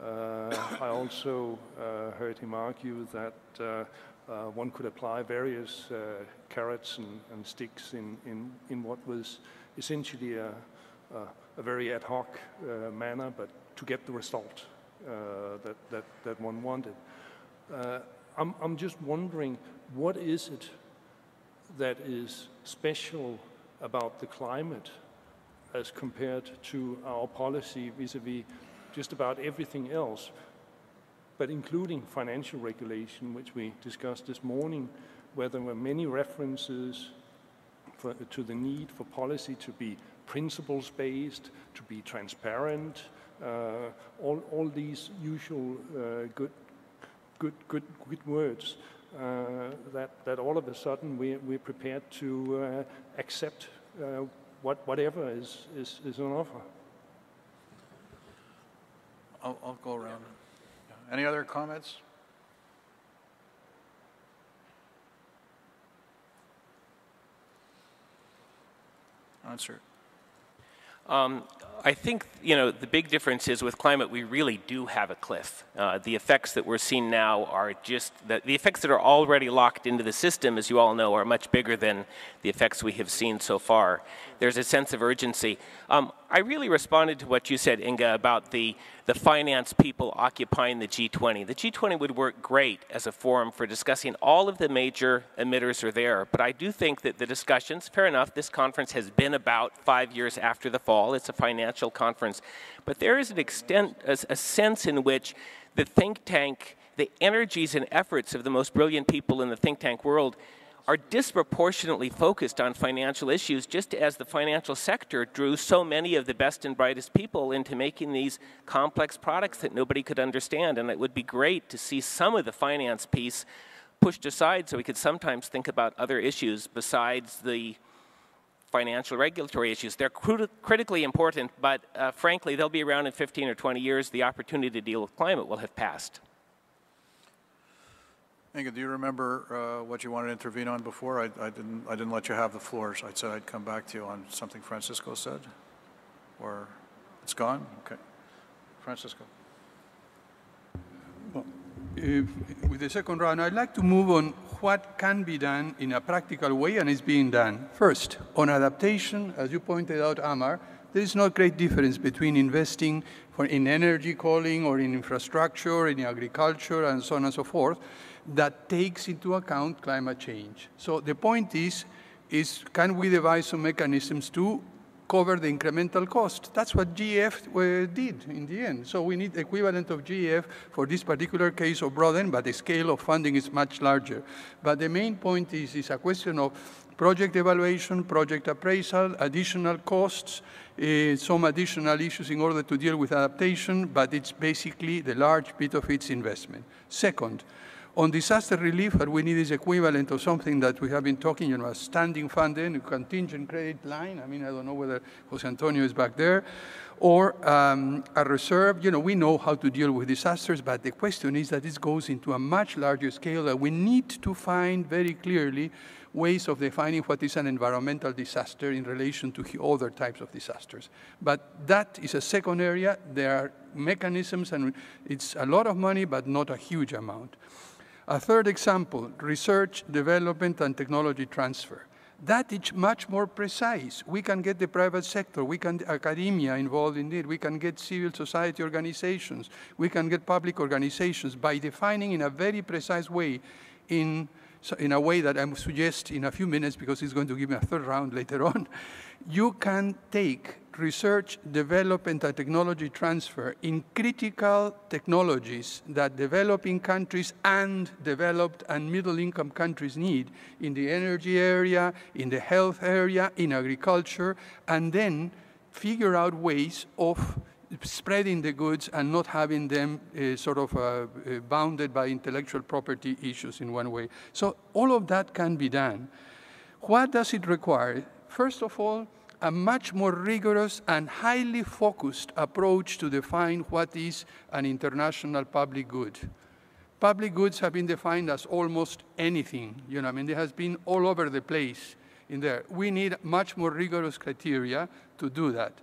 Uh, I also uh, heard him argue that uh, uh, one could apply various uh, carrots and, and sticks in, in, in what was essentially a, Uh, a very ad hoc uh, manner, but to get the result uh, that, that, that one wanted. Uh, I'm, I'm just wondering, what is it that is special about the climate as compared to our policy vis-a-vis just about everything else, but including financial regulation, which we discussed this morning, where there were many references for, to the need for policy to be principles-based, to be transparent, uh, all, all these usual uh, good, good, good, good words uh, that, that all of a sudden we, we're prepared to uh, accept uh, what, whatever is, is, is on offer. I'll, I'll go around. Yeah. Any other comments? Answer. Um, I think, you know, the big difference is with climate, we really do have a cliff. Uh, the effects that we're seeing now are just, the, the effects that are already locked into the system, as you all know, are much bigger than the effects we have seen so far. There's a sense of urgency. Um, I really responded to what you said, Inge, about the, the finance people occupying the G twenty. The G twenty would work great as a forum for discussing all of the major emitters are there, but I do think that the discussions, fair enough, this conference has been about five years after the fall. It's a financial conference. But there is an extent, a, a sense in which the think tank, the energies and efforts of the most brilliant people in the think tank world are disproportionately focused on financial issues, just as the financial sector drew so many of the best and brightest people into making these complex products that nobody could understand. And it would be great to see some of the finance piece pushed aside so we could sometimes think about other issues besides the financial regulatory issues. They're crit critically important, but uh, frankly, they'll be around in fifteen or twenty years. The opportunity to deal with climate will have passed. Inge, do you remember uh, what you wanted to intervene on before? I, I, didn't, I didn't let you have the floor. So I said I'd come back to you on something Francisco said, or it's gone? Okay. Francisco. Well, if, with the second round, I'd like to move on what can be done in a practical way, and is being done. First, on adaptation, as you pointed out, Amar, there is no great difference between investing for, in energy calling or in infrastructure, in agriculture, and so on and so forth, that takes into account climate change. So the point is, is can we devise some mechanisms to cover the incremental cost? That's what G E F did in the end. So we need the equivalent of G E F for this particular case of broaden, but the scale of funding is much larger. But the main point is, is a question of project evaluation, project appraisal, additional costs, uh, some additional issues in order to deal with adaptation, but it's basically the large bit of its investment. Second, on disaster relief, what we need is equivalent of something that we have been talking, you know, a standing funding, a contingent credit line. I mean, I don't know whether Jose Antonio is back there, or um, a reserve. You know, we know how to deal with disasters, but the question is that this goes into a much larger scale, that we need to find very clearly ways of defining what is an environmental disaster in relation to other types of disasters. But that is a second area. There are mechanisms, and it's a lot of money, but not a huge amount. A third example, research, development, and technology transfer. That is much more precise. We can get the private sector, we can get academia involved in it, we can get civil society organizations, we can get public organizations by defining in a very precise way, in, in a way that I will suggest in a few minutes, because it's going to give me a third round later on. You can take research, development, and technology transfer in critical technologies that developing countries and developed and middle-income countries need in the energy area, in the health area, in agriculture, and then figure out ways of spreading the goods and not having them uh, sort of uh, bounded by intellectual property issues in one way. So all of that can be done. What does it require? First of all, a much more rigorous and highly focused approach to define what is an international public good. Public goods have been defined as almost anything. You know, I mean, it has been all over the place in there. We need much more rigorous criteria to do that.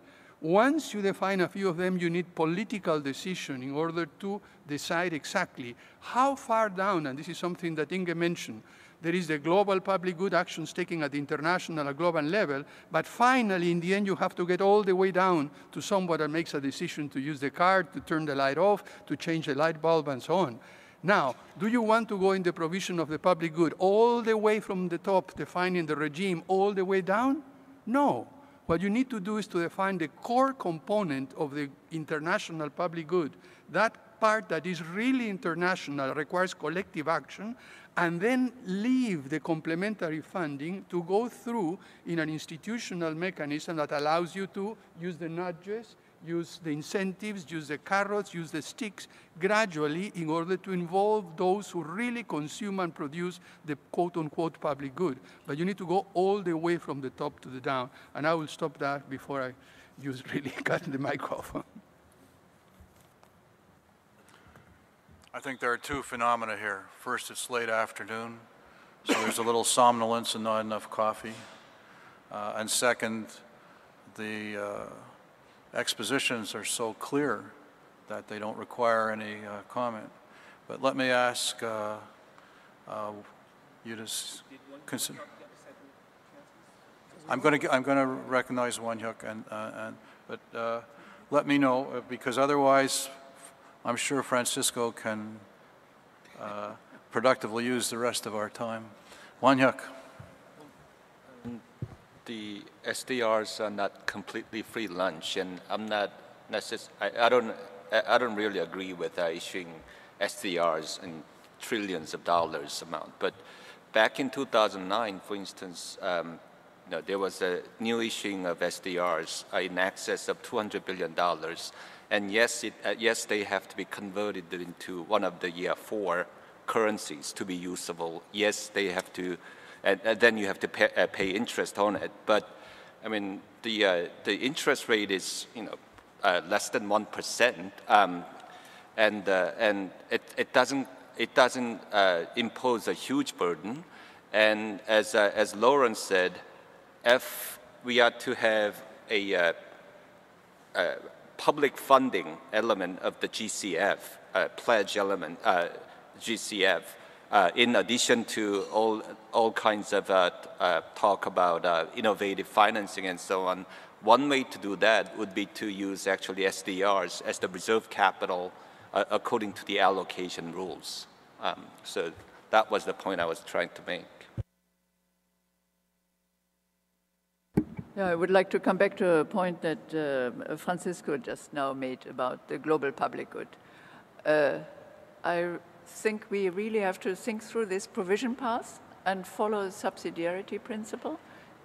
Once you define a few of them, you need political decision in order to decide exactly how far down, and this is something that Inge mentioned, there is the global public good actions taken at the international and global level, but finally, in the end, you have to get all the way down to someone that makes a decision to use the car, to turn the light off, to change the light bulb, and so on. Now, do you want to go in the provision of the public good all the way from the top, defining the regime, all the way down? No. What you need to do is to define the core component of the international public good. That part that is really international requires collective action, and then leave the complementary funding to go through in an institutional mechanism that allows you to use the nudges, use the incentives, use the carrots, use the sticks gradually in order to involve those who really consume and produce the quote-unquote public good. But you need to go all the way from the top to the down. And I will stop that before I use really cut the microphone. I think there are two phenomena here. First, it's late afternoon, so there's a little somnolence and not enough coffee. Uh, and second, the uh, expositions are so clear that they don't require any uh, comment. But let me ask uh, uh, you to consider. I'm going to I'm going to recognize Wonhyuk, and uh, and but uh, let me know, because otherwise, I'm sure Francisco can uh, productively use the rest of our time. Wonhyuk. The S D Rs are not completely free lunch, and I'm not necess I, I don't. I don't really agree with uh, issuing S D Rs in trillions of dollars amount. But back in two thousand nine, for instance, um, you know, there was a new issuing of S D Rs in excess of two hundred billion dollars. And yes, it, uh, yes, they have to be converted into one of the year four currencies to be usable. Yes, they have to, and, and then you have to pay, uh, pay interest on it. But I mean, the uh, the interest rate is you know uh, less than one percent, um, and uh, and it it doesn't it doesn't uh, impose a huge burden. And as uh, as Lawrence said, if we are to have a uh, uh, public funding element of the G C F, uh, pledge element, uh, G C F, uh, in addition to all, all kinds of uh, uh, talk about uh, innovative financing and so on. One way to do that would be to use actually S D Rs as the reserve capital uh, according to the allocation rules. Um, so that was the point I was trying to make. I would like to come back to a point that uh, Francisco just now made about the global public good. Uh, I think we really have to think through this provision path and follow the subsidiarity principle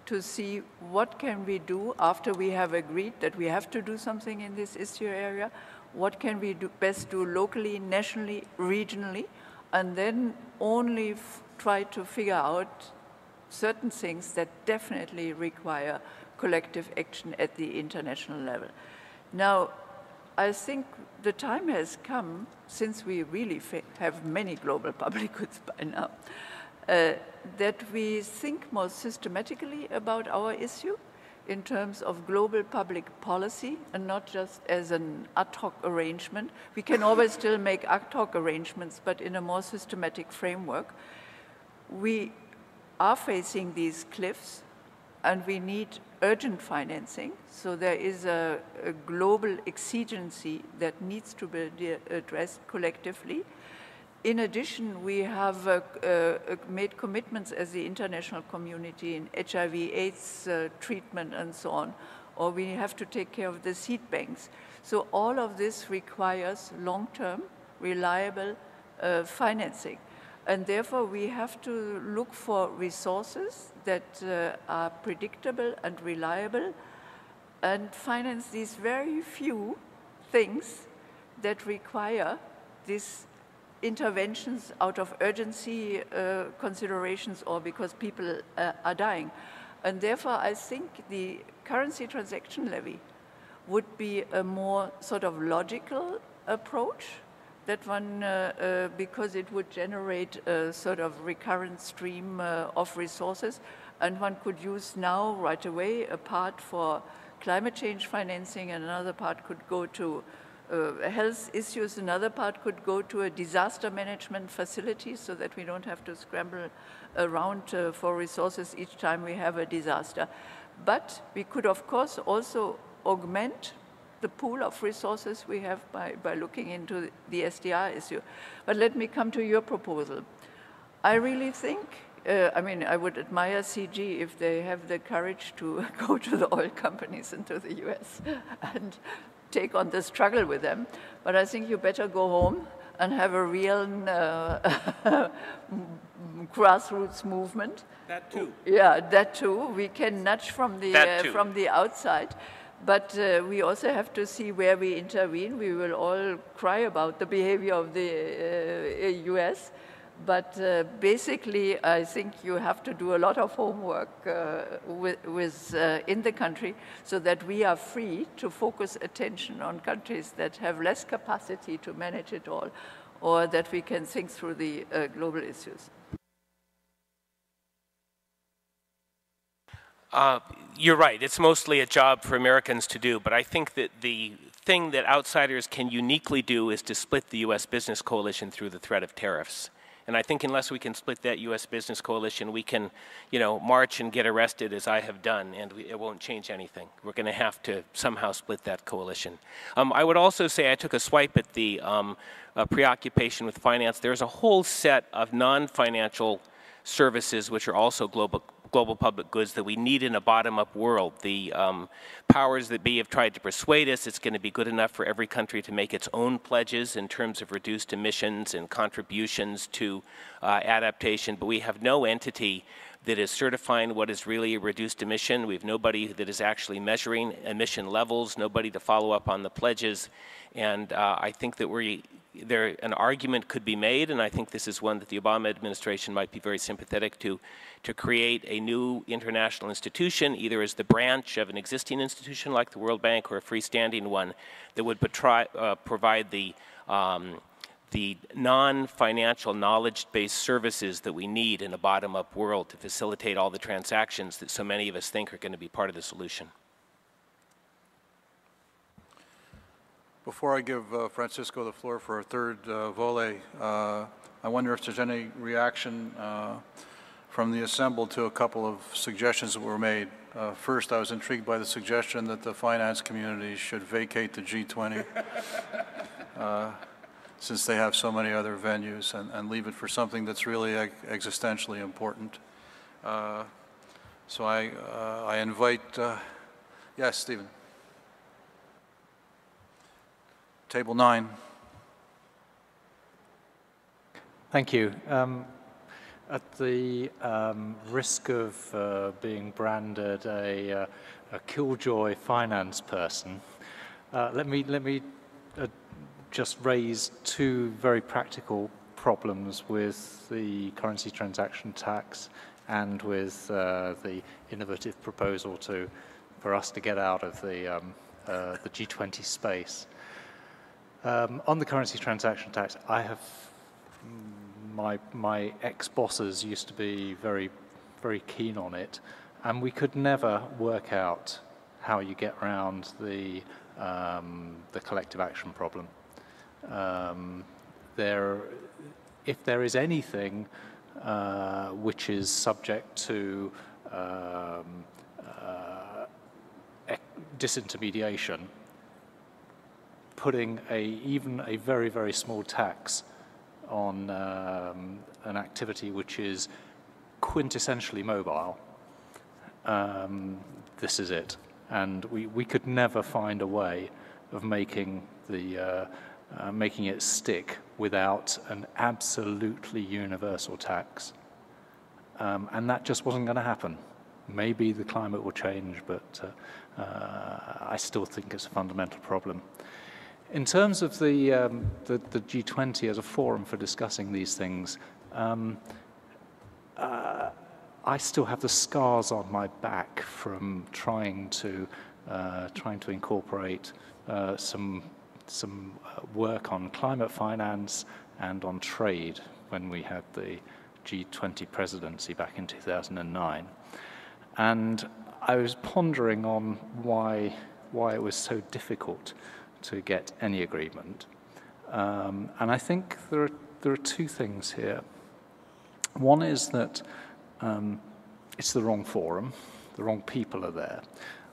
to see what can we do after we have agreed that we have to do something in this issue area, what can we do best do locally, nationally, regionally, and then only f try to figure out certain things that definitely require collective action at the international level. Now, I think the time has come, since we really have many global public goods by now, uh, that we think more systematically about our issue in terms of global public policy and not just as an ad hoc arrangement. We can always still make ad hoc arrangements, but in a more systematic framework. We are facing these cliffs, and we need urgent financing. So there is a, a global exigency that needs to be addressed collectively. In addition, we have uh, uh, made commitments as the international community in H I V AIDS uh, treatment and so on, or we have to take care of the seed banks. So all of this requires long-term, reliable uh, financing. And therefore, we have to look for resources that uh, are predictable and reliable and finance these very few things that require these interventions out of urgency uh, considerations or because people uh, are dying. And therefore, I think the currency transaction levy would be a more sort of logical approach, that one, uh, uh, because it would generate a sort of recurrent stream uh, of resources, and one could use now right away a part for climate change financing, and another part could go to uh, health issues, another part could go to a disaster management facility so that we don't have to scramble around uh, for resources each time we have a disaster. But we could, of course, also augment the pool of resources we have by, by looking into the S D R issue. But let me come to your proposal. I really think, uh, I mean, I would admire C G if they have the courage to go to the oil companies and to the U S and take on the struggle with them. But I think you better go home and have a real uh, grassroots movement. That too. Yeah, that too. We can nudge from the, uh, from the outside. But uh, we also have to see where we intervene. We will all cry about the behavior of the uh, U S. But uh, basically, I think you have to do a lot of homework uh, with, with, uh, in the country so that we are free to focus attention on countries that have less capacity to manage it all, or that we can think through the uh, global issues. Uh, you're right. It's mostly a job for Americans to do, but I think that the thing that outsiders can uniquely do is to split the U S business coalition through the threat of tariffs. And I think unless we can split that U S business coalition, we can, you know, march and get arrested as I have done, and we, it won't change anything. We're going to have to somehow split that coalition. Um, I would also say I took a swipe at the um, uh, preoccupation with finance. There's a whole set of non-financial services which are also global global public goods that we need in a bottom-up world. The um, powers that be have tried to persuade us it's going to be good enough for every country to make its own pledges in terms of reduced emissions and contributions to uh, adaptation, but we have no entity that is certifying what is really a reduced emission. We have nobody that is actually measuring emission levels, nobody to follow up on the pledges, and uh, I think that we're There, an argument could be made, and I think this is one that the Obama administration might be very sympathetic to, to create a new international institution, either as the branch of an existing institution like the World Bank or a freestanding one, that would betry, uh, provide the, um, the non-financial knowledge-based services that we need in a bottom-up world to facilitate all the transactions that so many of us think are going to be part of the solution. Before I give uh, Francisco the floor for a third uh, volley, uh, I wonder if there's any reaction uh, from the Assemble to a couple of suggestions that were made. Uh, first, I was intrigued by the suggestion that the finance community should vacate the G twenty uh, since they have so many other venues, and, and leave it for something that's really e existentially important. Uh, so I, uh, I invite, uh, yes, Stephen. Table nine. Thank you. Um, at the um, risk of uh, being branded a, uh, a killjoy finance person, uh, let me let me uh, just raise two very practical problems with the currency transaction tax and with uh, the innovative proposal to for us to get out of the um, uh, the G twenty space. Um, on the currency transaction tax, I have my my ex-bosses used to be very, very keen on it, and we could never work out how you get around the um, the collective action problem. Um, there, if there is anything uh, which is subject to um, uh, disintermediation, putting a, even a very, very small tax on um, an activity which is quintessentially mobile, um, this is it. And we, we could never find a way of making, the, uh, uh, making it stick without an absolutely universal tax. Um, and that just wasn't going to happen. Maybe the climate will change, but uh, uh, I still think it's a fundamental problem. In terms of the, um, the, the G twenty as a forum for discussing these things, um, uh, I still have the scars on my back from trying to uh, trying to incorporate uh, some some work on climate finance and on trade when we had the G twenty presidency back in two thousand nine, and I was pondering on why why it was so difficult to get any agreement, um, and I think there are there are two things here. One is that Um, it's the wrong forum, the wrong people are there.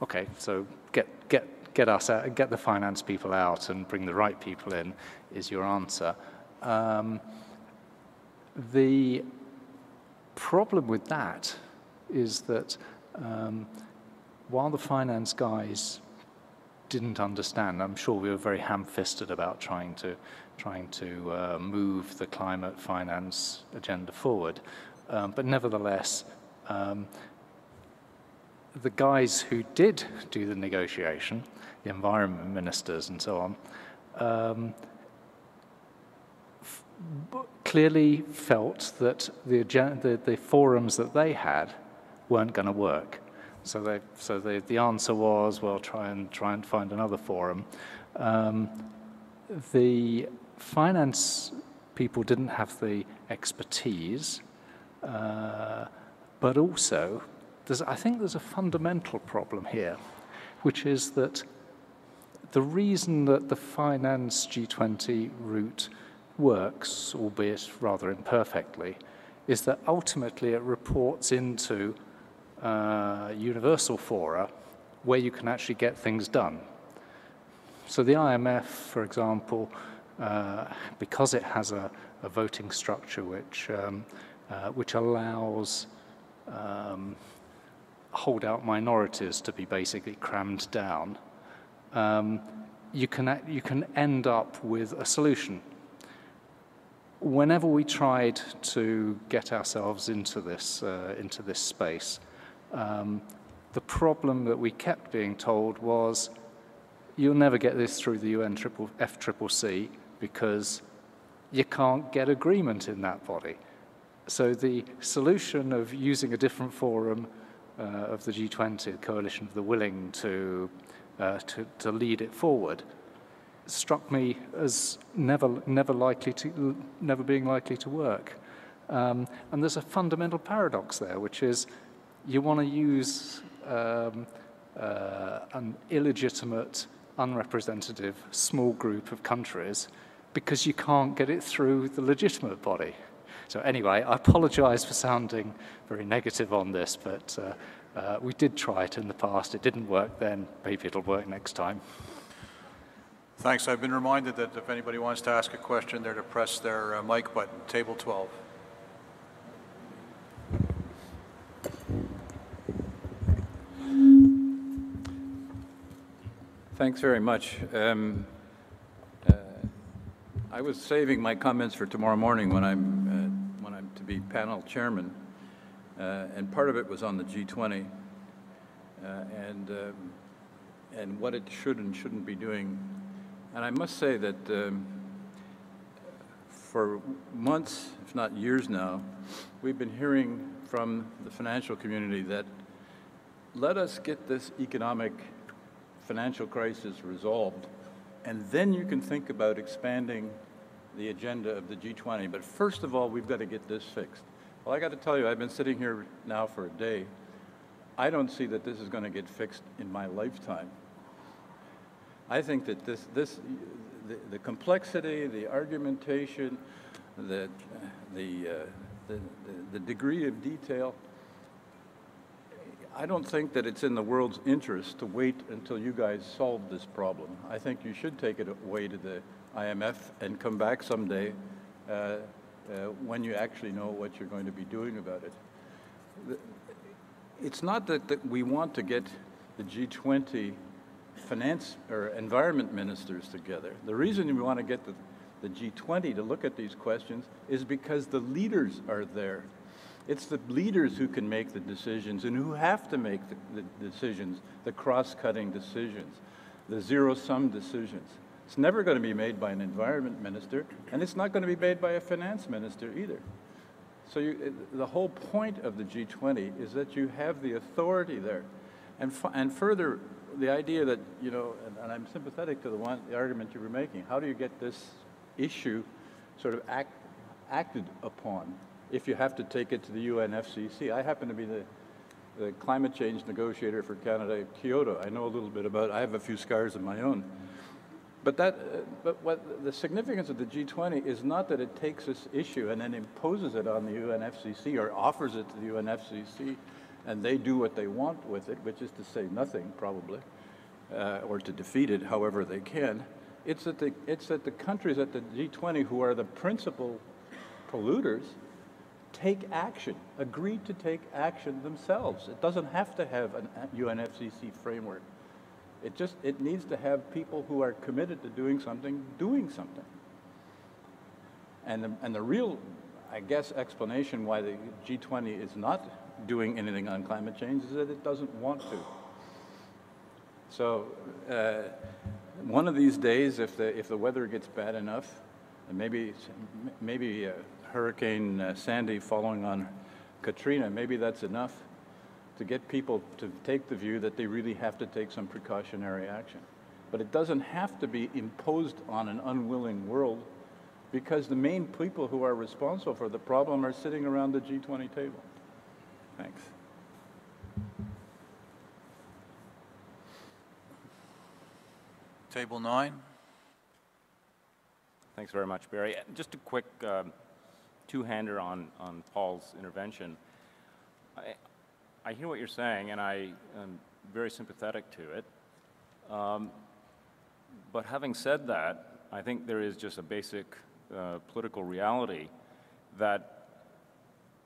Okay, so get get get us out, get the finance people out, and bring the right people in is your answer. Um, the problem with that is that um, while the finance guys didn't understand, I'm sure we were very ham-fisted about trying to trying to uh, move the climate finance agenda forward. Um, but nevertheless, um, the guys who did do the negotiation, the environment ministers and so on, um, f clearly felt that the, the, the forums that they had weren't going to work. So, they, so they, the answer was, well, try and, try and find another forum. Um, the finance people didn't have the expertise. Uh, but also, there's, I think there's a fundamental problem here, which is that the reason that the finance G twenty route works, albeit rather imperfectly, is that ultimately it reports into uh, universal fora where you can actually get things done. So the I M F, for example, uh, because it has a, a voting structure which um, Uh, which allows um, holdout minorities to be basically crammed down, um, you can, you can end up with a solution. Whenever we tried to get ourselves into this, uh, into this space, um, the problem that we kept being told was, you'll never get this through the U N F C C C because you can't get agreement in that body. So the solution of using a different forum uh, of the G twenty, the coalition of the willing to, uh, to, to lead it forward, struck me as never, never, likely to, never being likely to work. Um, and there's a fundamental paradox there, which is you want to use um, uh, an illegitimate, unrepresentative, small group of countries because you can't get it through the legitimate body. So anyway, I apologize for sounding very negative on this, but uh, uh, we did try it in the past. It didn't work then. Maybe it'll work next time. Thanks. I've been reminded that if anybody wants to ask a question, they're to press their uh, mic button. Table twelve. Thanks very much. Um, uh, I was saving my comments for tomorrow morning when I'm to be panel chairman, uh, and part of it was on the G twenty uh, and um, and what it should and shouldn't be doing. And I must say that um, for months, if not years now, we've been hearing from the financial community that let us get this economic financial crisis resolved, and then you can think about expanding the agenda of the G twenty, but first of all, we've got to get this fixed. Well, I got to tell you, I've been sitting here now for a day. I don't see that this is going to get fixed in my lifetime. I think that this, this, the, the complexity, the argumentation, the, the, uh, the, the degree of detail, I don't think that it's in the world's interest to wait until you guys solve this problem. I think you should take it away to the I M F and come back someday uh, uh, when you actually know what you're going to be doing about it. It's not that, that we want to get the G twenty finance or environment ministers together. The reason we want to get the, the G twenty to look at these questions is because the leaders are there. It's the leaders who can make the decisions and who have to make the, the decisions, the cross-cutting decisions, the zero-sum decisions. It's never going to be made by an environment minister, and it's not going to be made by a finance minister either. So you, the whole point of the G twenty is that you have the authority there. And, and further, the idea that, you know, and, and I'm sympathetic to the, one, the argument you were making, how do you get this issue sort of act, acted upon if you have to take it to the U N F C C C? I happen to be the, the climate change negotiator for Canada at Kyoto. I know a little bit about it. I have a few scars of my own. But, that, but what the significance of the G twenty is not that it takes this issue and then imposes it on the U N F C C C or offers it to the U N F C C C and they do what they want with it, which is to say nothing, probably, uh, or to defeat it however they can. It's that the, it's that the countries at the G twenty who are the principal polluters take action, agree to take action themselves. It doesn't have to have an U N F C C C framework. It just, it needs to have people who are committed to doing something, doing something. And the, and the real, I guess, explanation why the G twenty is not doing anything on climate change is that it doesn't want to. So uh, one of these days, if the, if the weather gets bad enough, and maybe, maybe uh, Hurricane uh, Sandy following on Katrina, maybe that's enough to get people to take the view that they really have to take some precautionary action. But it doesn't have to be imposed on an unwilling world, because the main people who are responsible for the problem are sitting around the G twenty table. Thanks. Table nine. Thanks very much, Barry. Just a quick um, two-hander on, on Paul's intervention. I, I hear what you're saying, and I am very sympathetic to it. Um, but having said that, I think there is just a basic uh, political reality that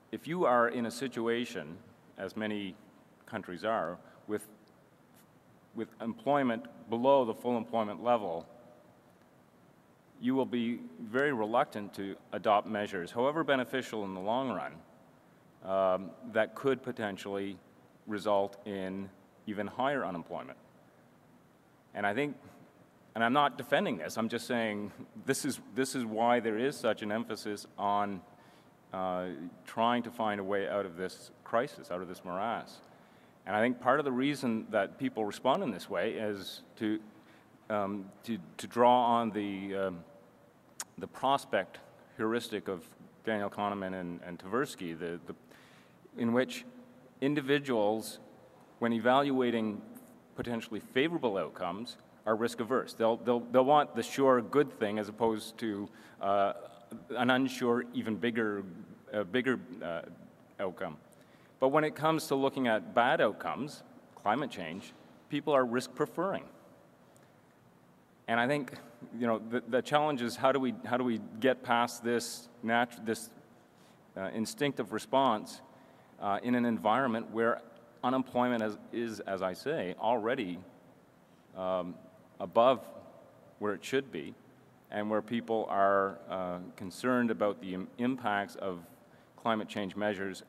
if you are in a situation, as many countries are, with, with employment below the full employment level, you will be very reluctant to adopt measures, however beneficial in the long run, Um, that could potentially result in even higher unemployment. And I think, and I'm not defending this, I'm just saying this is, this is why there is such an emphasis on uh, trying to find a way out of this crisis, out of this morass. And I think part of the reason that people respond in this way is to, um, to, to draw on the, um, the prospect heuristic of Daniel Kahneman and, and Tversky, the, the, in which individuals, when evaluating potentially favorable outcomes, are risk-averse. They'll, they'll, they'll want the sure good thing as opposed to uh, an unsure, even bigger, uh, bigger uh, outcome. But when it comes to looking at bad outcomes, climate change, people are risk-preferring. And I think, you know, the, the challenge is how do we how do we get past this natu this uh, instinctive response uh, in an environment where unemployment is, is as I say, already um, above where it should be, and where people are uh, concerned about the im impacts of climate change measures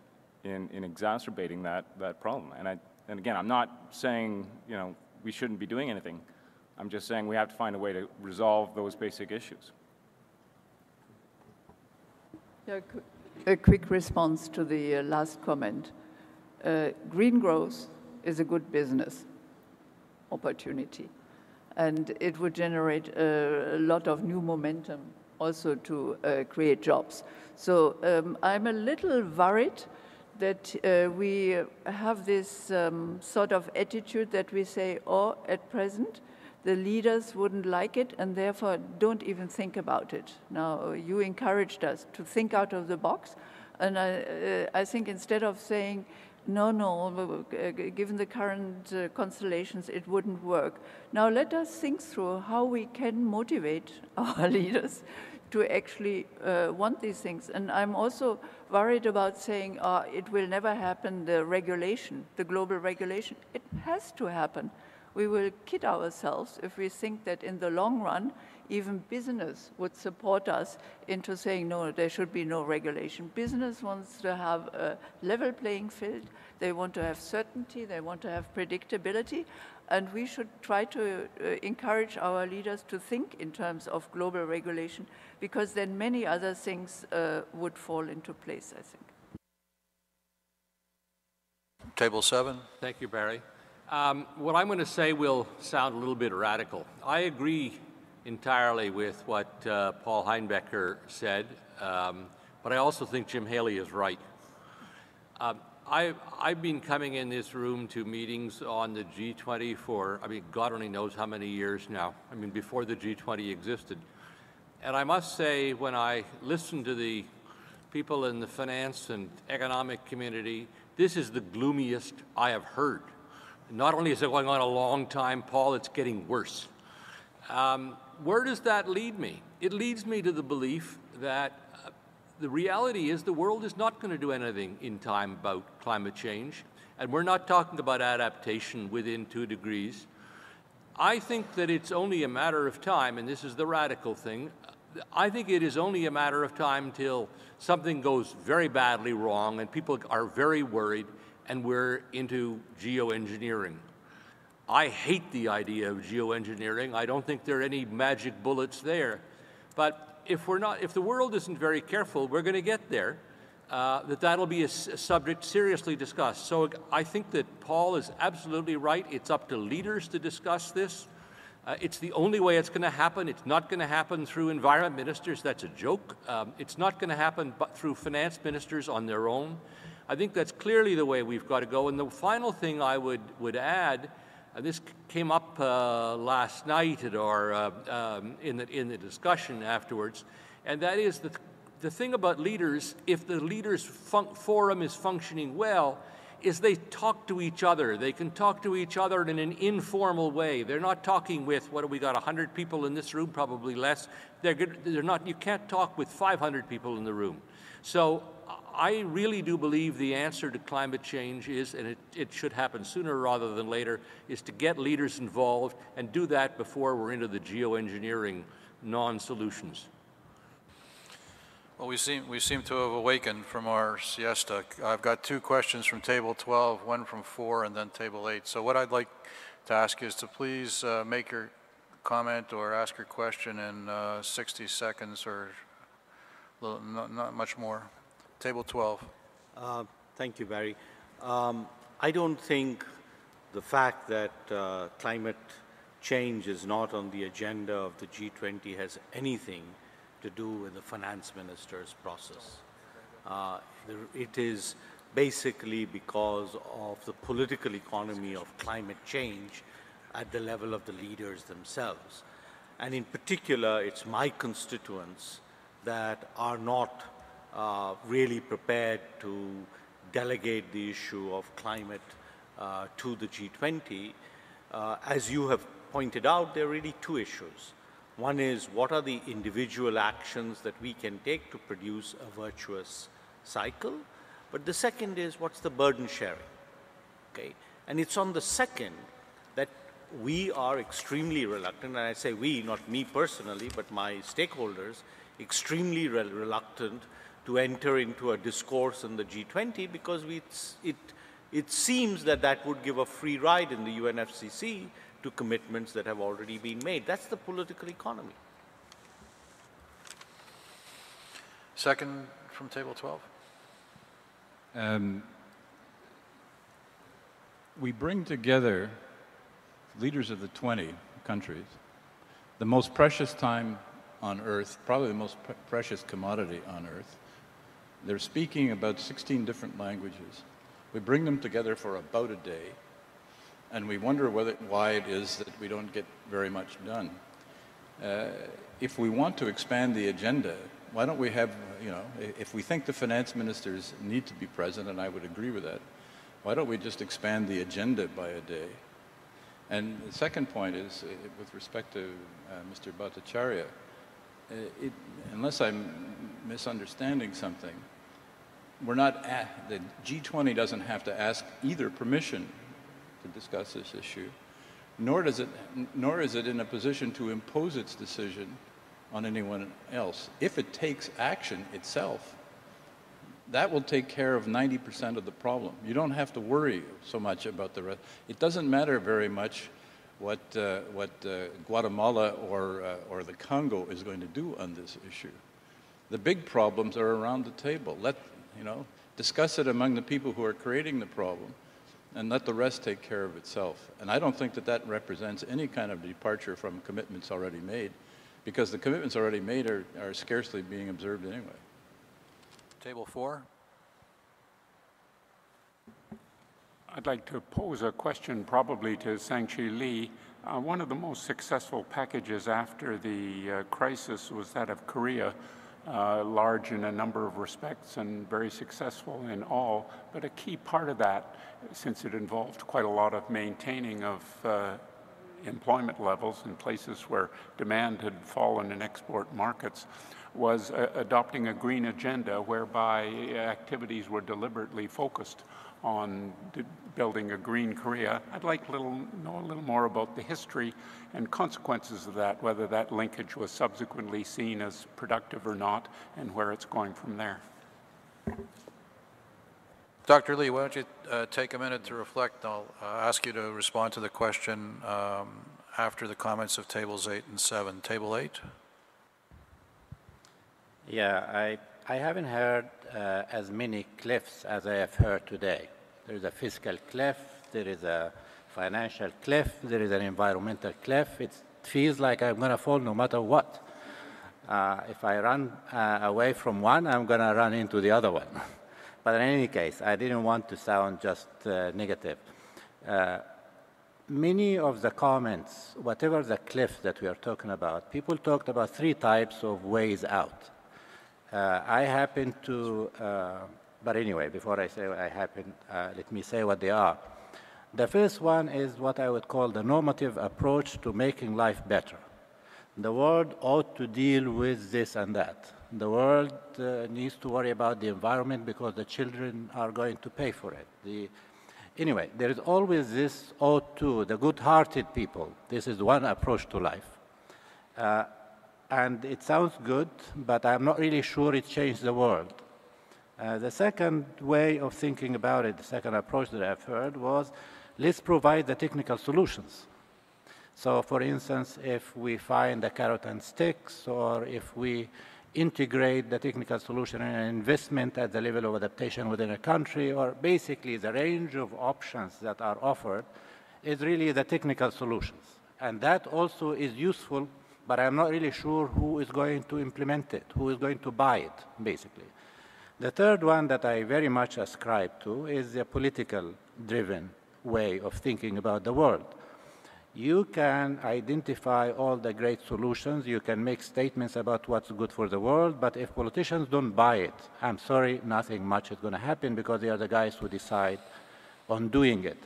in, in exacerbating that that problem. And I and again, I'm not saying, you know, we shouldn't be doing anything. I'm just saying we have to find a way to resolve those basic issues. Yeah, a quick response to the last comment. Uh, green growth is a good business opportunity, and it would generate a, a lot of new momentum also to uh, create jobs. So um, I'm a little worried that uh, we have this um, sort of attitude that we say, oh, at present, the leaders wouldn't like it, and therefore don't even think about it. Now, you encouraged us to think out of the box, and I, uh, I think instead of saying, no, no, uh, given the current uh, constellations, it wouldn't work. Now, let us think through how we can motivate our leaders to actually uh, want these things. And I'm also worried about saying, oh, it will never happen, the regulation, the global regulation. It has to happen. We will kid ourselves if we think that in the long run, even business would support us into saying, no, there should be no regulation. Business wants to have a level playing field. They want to have certainty. They want to have predictability. and we should try to uh, encourage our leaders to think in terms of global regulation, because then many other things uh, would fall into place, I think. Table seven. Thank you, Barry. Um, what I'm going to say will sound a little bit radical. I agree entirely with what uh, Paul Heinbecker said, um, but I also think Jim Haley is right. Um, I, I've been coming in this room to meetings on the G twenty for, I mean, God only knows how many years now. I mean, before the G twenty existed. And I must say, when I listen to the people in the finance and economic community, this is the gloomiest I have heard. Not only is it going on a long time, Paul, it's getting worse. Um, where does that lead me? It leads me to the belief that uh, the reality is the world is not going to do anything in time about climate change, and we're not talking about adaptation within two degrees. I think that it's only a matter of time, and this is the radical thing, I think it is only a matter of time till something goes very badly wrong and people are very worried and we're into geoengineering. I hate the idea of geoengineering. I don't think there are any magic bullets there. But if we're not, if the world isn't very careful, we're going to get there. Uh, that that'll be a, a subject seriously discussed. So I think that Paul is absolutely right. It's up to leaders to discuss this. Uh, it's the only way it's going to happen. It's not going to happen through environment ministers. That's a joke. Um, it's not going to happen but through finance ministers on their own. I think that's clearly the way we've got to go. And the final thing I would, would add, and this came up uh, last night at our, uh, um, in, the, in the discussion afterwards, and that is the, th the thing about leaders, if the leaders' fun forum is functioning well, is they talk to each other. They can talk to each other in an informal way. They're not talking with, what have we got, one hundred people in this room, probably less. They're good, they're not, you can't talk with five hundred people in the room. So I really do believe the answer to climate change is, and it, it should happen sooner rather than later, is to get leaders involved and do that before we're into the geoengineering non-solutions. Well, we seem, we seem to have awakened from our siesta. I've got two questions from table twelve, one from four, and then table eight. So what I'd like to ask is to please uh, make your comment or ask your question in uh, sixty seconds or a little, not, not much more. Table twelve. Uh, thank you, Barry. Um, I don't think the fact that uh, climate change is not on the agenda of the G twenty has anything to do with the finance minister's process. Uh, it is basically because of the political economy of climate change at the level of the leaders themselves. And in particular, it's my constituents that are not uh, really prepared to delegate the issue of climate uh, to the G twenty. Uh, as you have pointed out, there are really two issues. One is, what are the individual actions that we can take to produce a virtuous cycle? But the second is, what's the burden sharing? Okay? And it's on the second that we are extremely reluctant, and I say we, not me personally, but my stakeholders, extremely re reluctant to enter into a discourse in the G twenty, because we, it, it seems that that would give a free ride in the U N F C C C to commitments that have already been made. That's the political economy. Second from table twelve. Um, we bring together leaders of the twenty countries, the most precious time on earth, probably the most pre precious commodity on earth. They're speaking about sixteen different languages. We bring them together for about a day, and we wonder whether, why it is that we don't get very much done. Uh, if we want to expand the agenda, why don't we have, you know, if we think the finance ministers need to be present, and I would agree with that, why don't we just expand the agenda by a day? And the second point is, with respect to uh, Mister Bhattacharya, it, unless I'm misunderstanding something, we're not, at, the G twenty doesn't have to ask either permission to discuss this issue, nor does it, nor is it in a position to impose its decision on anyone else. If it takes action itself, that will take care of ninety percent of the problem. You don't have to worry so much about the rest. It doesn't matter very much what uh, what uh, Guatemala or uh, or the Congo is going to do on this issue. The big problems are around the table. Let you know, discuss it among the people who are creating the problem, and let the rest take care of itself. And I don't think that that represents any kind of departure from commitments already made, because the commitments already made are, are scarcely being observed anyway. Table four. I'd like to pose a question probably to Sang-chi Lee. Uh, one of the most successful packages after the uh, crisis was that of Korea, uh, large in a number of respects and very successful in all. But a key part of that, since it involved quite a lot of maintaining of uh, employment levels in places where demand had fallen in export markets, was uh, adopting a green agenda whereby activities were deliberately focused on building a green Korea. I'd like to know a little more about the history and consequences of that, whether that linkage was subsequently seen as productive or not, and where it's going from there. Doctor Lee, why don't you uh, take a minute to reflect? I'll uh, ask you to respond to the question um, after the comments of tables eight and seven. Table eight. Yeah, I, I haven't heard uh, as many cliffs as I have heard today. There is a fiscal cliff, there is a financial cliff, there is an environmental cliff. It feels like I'm going to fall no matter what. Uh, if I run uh, away from one, I'm going to run into the other one. But in any case, I didn't want to sound just uh, negative. Uh, many of the comments, whatever the cliff that we are talking about, people talked about three types of ways out. Uh, I happen to, uh, but anyway, before I say what I happen, uh, let me say what they are. The first one is what I would call the normative approach to making life better. The world ought to deal with this and that. The world uh, needs to worry about the environment because the children are going to pay for it. The, anyway, there is always this ought to, the good-hearted people. This is one approach to life. Uh, and it sounds good, but I'm not really sure it changed the world. Uh, the second way of thinking about it, the second approach that I've heard was, let's provide the technical solutions. So, for instance, if we find the carrot and sticks, or if we integrate the technical solution and investment at the level of adaptation within a country, or basically the range of options that are offered is really the technical solutions. And that also is useful, but I'm not really sure who is going to implement it, who is going to buy it, basically. The third one that I very much ascribe to is the political-driven way of thinking about the world. You can identify all the great solutions, you can make statements about what's good for the world, but if politicians don't buy it, I'm sorry, nothing much is going to happen because they are the guys who decide on doing it.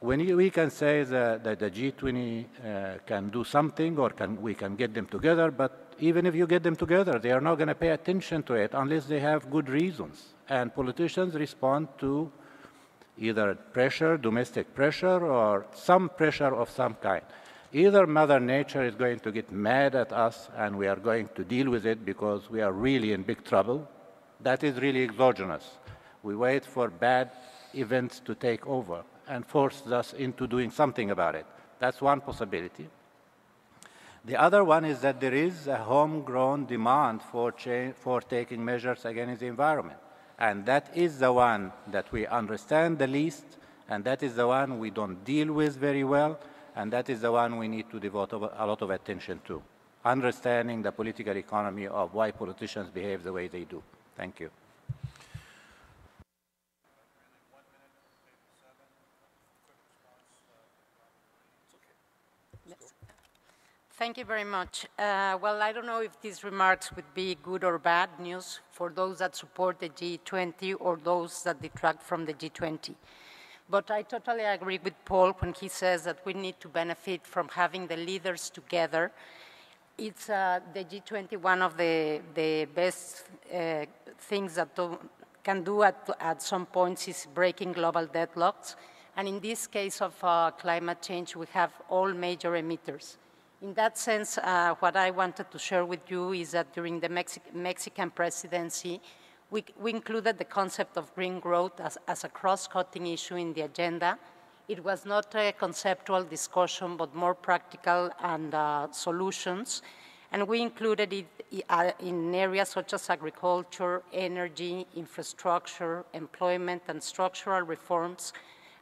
When you, we can say that, that the G twenty uh, can do something, or can, we can get them together, but even if you get them together, they are not going to pay attention to it unless they have good reasons. And politicians respond to either pressure, domestic pressure, or some pressure of some kind. Either Mother Nature is going to get mad at us and we are going to deal with it because we are really in big trouble. That is really exogenous. We wait for bad events to take over and force us into doing something about it. That's one possibility. The other one is that there is a homegrown demand for, for taking measures against the environment. And that is the one that we understand the least, and that is the one we don't deal with very well, and that is the one we need to devote a lot of attention to. Understanding the political economy of why politicians behave the way they do. Thank you. Thank you very much. Uh, well, I don't know if these remarks would be good or bad news for those that support the G twenty or those that detract from the G twenty. But I totally agree with Paul when he says that we need to benefit from having the leaders together. It's uh, the G twenty, one of the, the best uh, things that do, can do at, at some points is breaking global deadlocks. And in this case of uh, climate change, we have all major emitters. In that sense, uh, what I wanted to share with you is that during the Mexi Mexican presidency, we, we included the concept of green growth as, as a cross-cutting issue in the agenda. It was not a conceptual discussion, but more practical and uh, solutions. And we included it in areas such as agriculture, energy, infrastructure, employment, and structural reforms,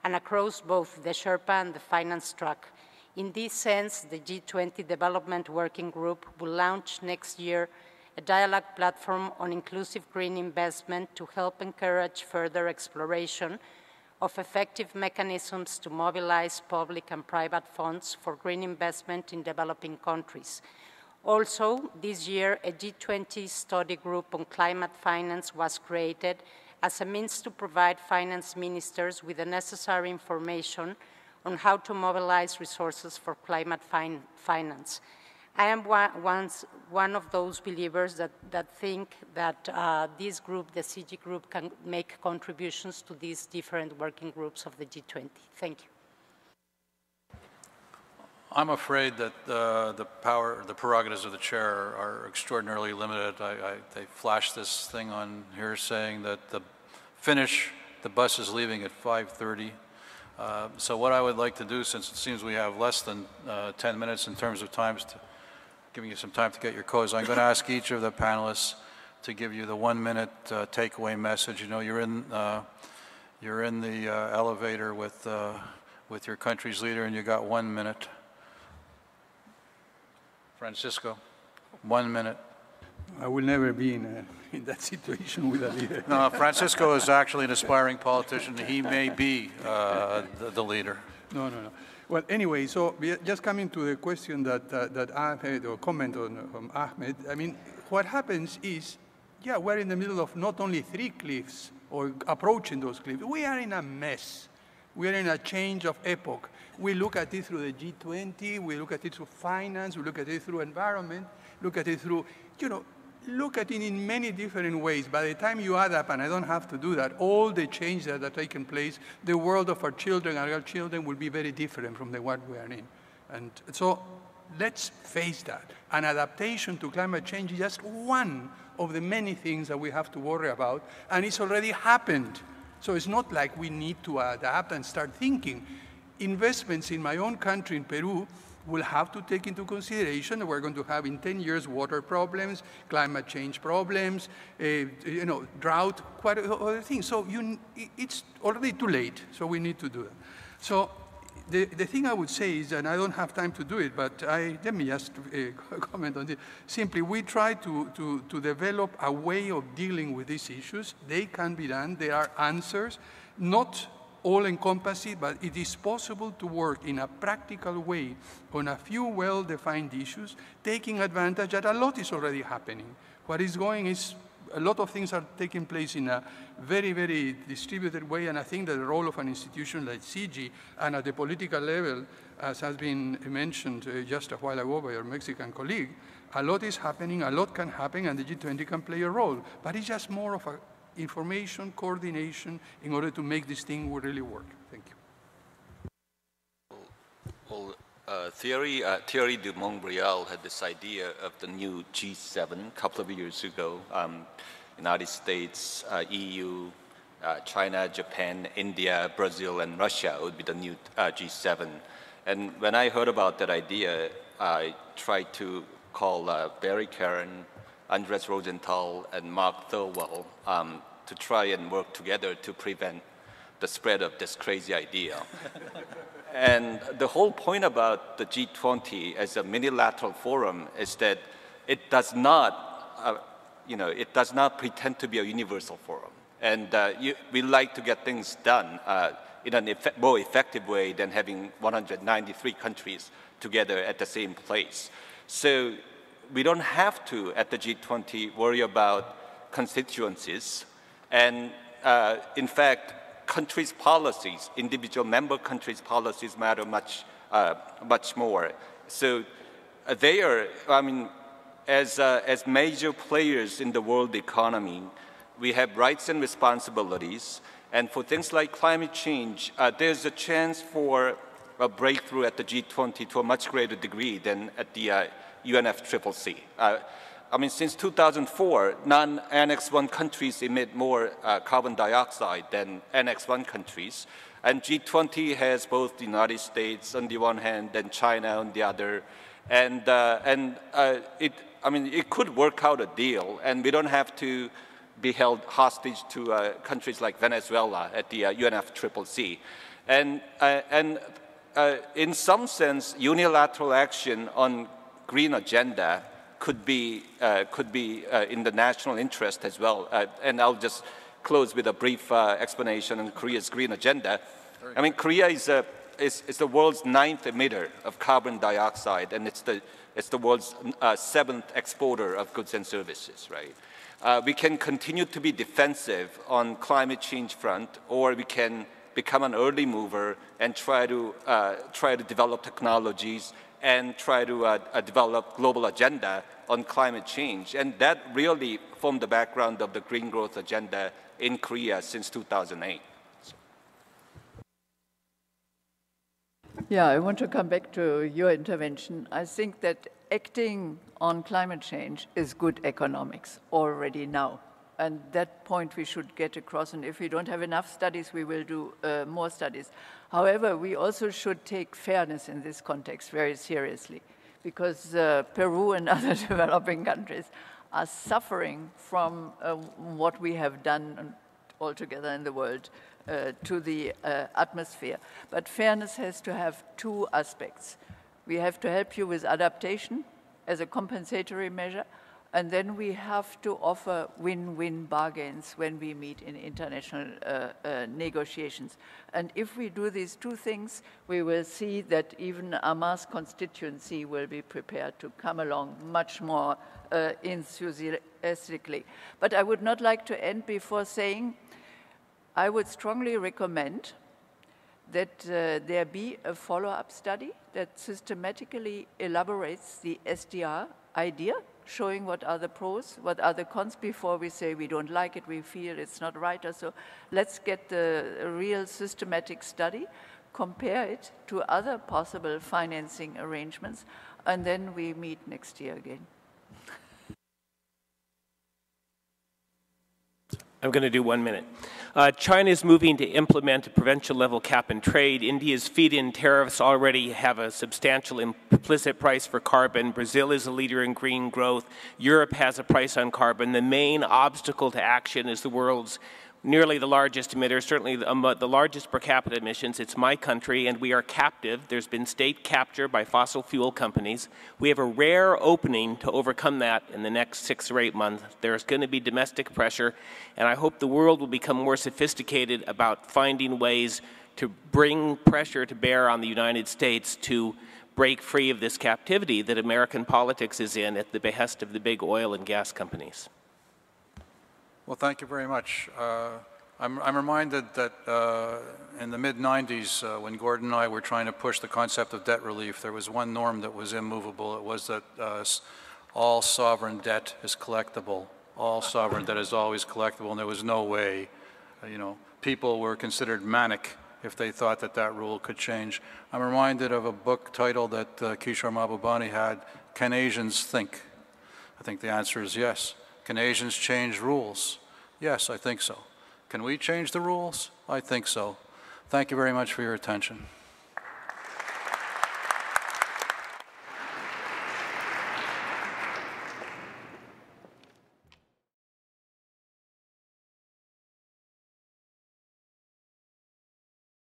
and across both the Sherpa and the finance track. In this sense, the G twenty Development Working Group will launch next year a dialogue platform on inclusive green investment to help encourage further exploration of effective mechanisms to mobilize public and private funds for green investment in developing countries. Also, this year, a G twenty study group on climate finance was created as a means to provide finance ministers with the necessary information on how to mobilize resources for climate fin finance. I am one, once, one of those believers that, that think that uh, this group, the C G group, can make contributions to these different working groups of the G twenty. Thank you. I'm afraid that uh, the power, the prerogatives of the chair are, are extraordinarily limited. I, I, they flashed this thing on here saying that the finish, the bus is leaving at five thirty. Uh, so what I would like to do, since it seems we have less than uh, ten minutes in terms of times, to, giving you some time to get your codes, I'm going to ask each of the panelists to give you the one-minute uh, takeaway message. You know, you're in, uh, you're in the uh, elevator with, uh, with your country's leader, and you got one minute. Francisco, one minute. I will never be in, a, in that situation with a leader. No, Francisco is actually an aspiring politician. He may be uh, the, the leader. No, no, no. Well, anyway, so just coming to the question that, uh, that Ahmed, or comment on from Ahmed, I mean, what happens is, yeah, we're in the middle of not only three cliffs or approaching those cliffs. We are in a mess. We are in a change of epoch. We look at it through the G twenty, we look at it through finance, we look at it through environment, look at it through, you know, look at it in many different ways. By the time you add up, and I don't have to do that, all the changes that are taking place, the world of our children, our children will be very different from the one we are in. And so let's face that. An adaptation to climate change is just one of the many things that we have to worry about, and it's already happened. So it's not like we need to adapt and start thinking. Investments in my own country, in Peru, will have to take into consideration that we're going to have in ten years water problems, climate change problems, uh, you know, drought, quite other things. So you, it's already too late, so we need to do that. So the, the thing I would say is, and I don't have time to do it, but I, let me just uh, comment on this. Simply, we try to, to, to develop a way of dealing with these issues. They can be done. There are answers, not all-encompassing, but it is possible to work in a practical way on a few well-defined issues, taking advantage that a lot is already happening. What is going is, a lot of things are taking place in a very, very distributed way, and I think that the role of an institution like C G, and at the political level, as has been mentioned uh, just a while ago by your Mexican colleague, a lot is happening, a lot can happen, and the G twenty can play a role, but it's just more of a information, coordination, in order to make this thing really work. Thank you. Well, uh, Thierry, uh, Thierry de Montbrial had this idea of the new G seven a couple of years ago. Um, United States, uh, E U, uh, China, Japan, India, Brazil, and Russia would be the new uh, G seven. And when I heard about that idea, I tried to call uh, Barry Caron, Andres Rosenthal, and Mark Thirlwell um, to try and work together to prevent the spread of this crazy idea. And the whole point about the G twenty as a multilateral forum is that it does not, uh, you know, it does not pretend to be a universal forum. And uh, you, we like to get things done uh, in a effect, more effective way than having one hundred ninety-three countries together at the same place. So we don't have to, at the G twenty, worry about constituencies. And uh, in fact, countries' policies, individual member countries' policies matter much, uh, much more. So uh, they are, I mean, as, uh, as major players in the world economy, we have rights and responsibilities. And for things like climate change, uh, there's a chance for a breakthrough at the G twenty to a much greater degree than at the uh, U N F C C C. Uh, I mean, since two thousand four, non-Annex one countries emit more uh, carbon dioxide than Annex one countries. And G twenty has both the United States on the one hand and China on the other. And, uh, and uh, it, I mean, it could work out a deal, and we don't have to be held hostage to uh, countries like Venezuela at the uh, U N F C C C. And, uh, and uh, in some sense, unilateral action on green agenda could be, uh, could be uh, in the national interest as well. Uh, and I'll just close with a brief uh, explanation on Korea's green agenda. I mean, Korea is, a, is, is the world's ninth emitter of carbon dioxide, and it's the, it's the world's uh, seventh exporter of goods and services, right? Uh, we can continue to be defensive on climate change front, or we can become an early mover and try to, uh, try to develop technologies and try to uh, uh, develop global agenda on climate change. And that really formed the background of the green growth agenda in Korea since two thousand eight. Yeah, I want to come back to your intervention. I think that acting on climate change is good economics already now. And that point we should get across, and if we don't have enough studies, we will do uh, more studies. However, we also should take fairness in this context very seriously, because uh, Peru and other developing countries are suffering from uh, what we have done altogether in the world uh, to the uh, atmosphere. But fairness has to have two aspects. We have to help you with adaptation as a compensatory measure, and then we have to offer win-win bargains when we meet in international uh, uh, negotiations. And if we do these two things, we will see that even Amar's constituency will be prepared to come along much more uh, enthusiastically. But I would not like to end before saying I would strongly recommend that uh, there be a follow-up study that systematically elaborates the S D R idea, showing what are the pros, what are the cons, before we say we don't like it, we feel it's not right, or so. Let's get the real systematic study, compare it to other possible financing arrangements, and then we meet next year again. I'm going to do one minute. Uh, China is moving to implement a provincial level cap and trade. India's feed-in tariffs already have a substantial implicit price for carbon. Brazil is a leader in green growth. Europe has a price on carbon. The main obstacle to action is the world's nearly the largest emitter, certainly the, the largest per capita emissions. It's my country, and we are captive. There's been state capture by fossil fuel companies. We have a rare opening to overcome that in the next six or eight months. There's going to be domestic pressure, and I hope the world will become more sophisticated about finding ways to bring pressure to bear on the United States to break free of this captivity that American politics is in at the behest of the big oil and gas companies. Well, thank you very much. Uh, I'm, I'm reminded that uh, in the mid nineties, uh, when Gordon and I were trying to push the concept of debt relief, there was one norm that was immovable. It was that uh, all sovereign debt is collectible. All sovereign debt is always collectible, and there was no way, uh, you know, people were considered manic if they thought that that rule could change. I'm reminded of a book title that uh, Kishore Mahbubani had, Can Asians Think? I think the answer is yes. Can Asians change rules? Yes, I think so. Can we change the rules? I think so. Thank you very much for your attention.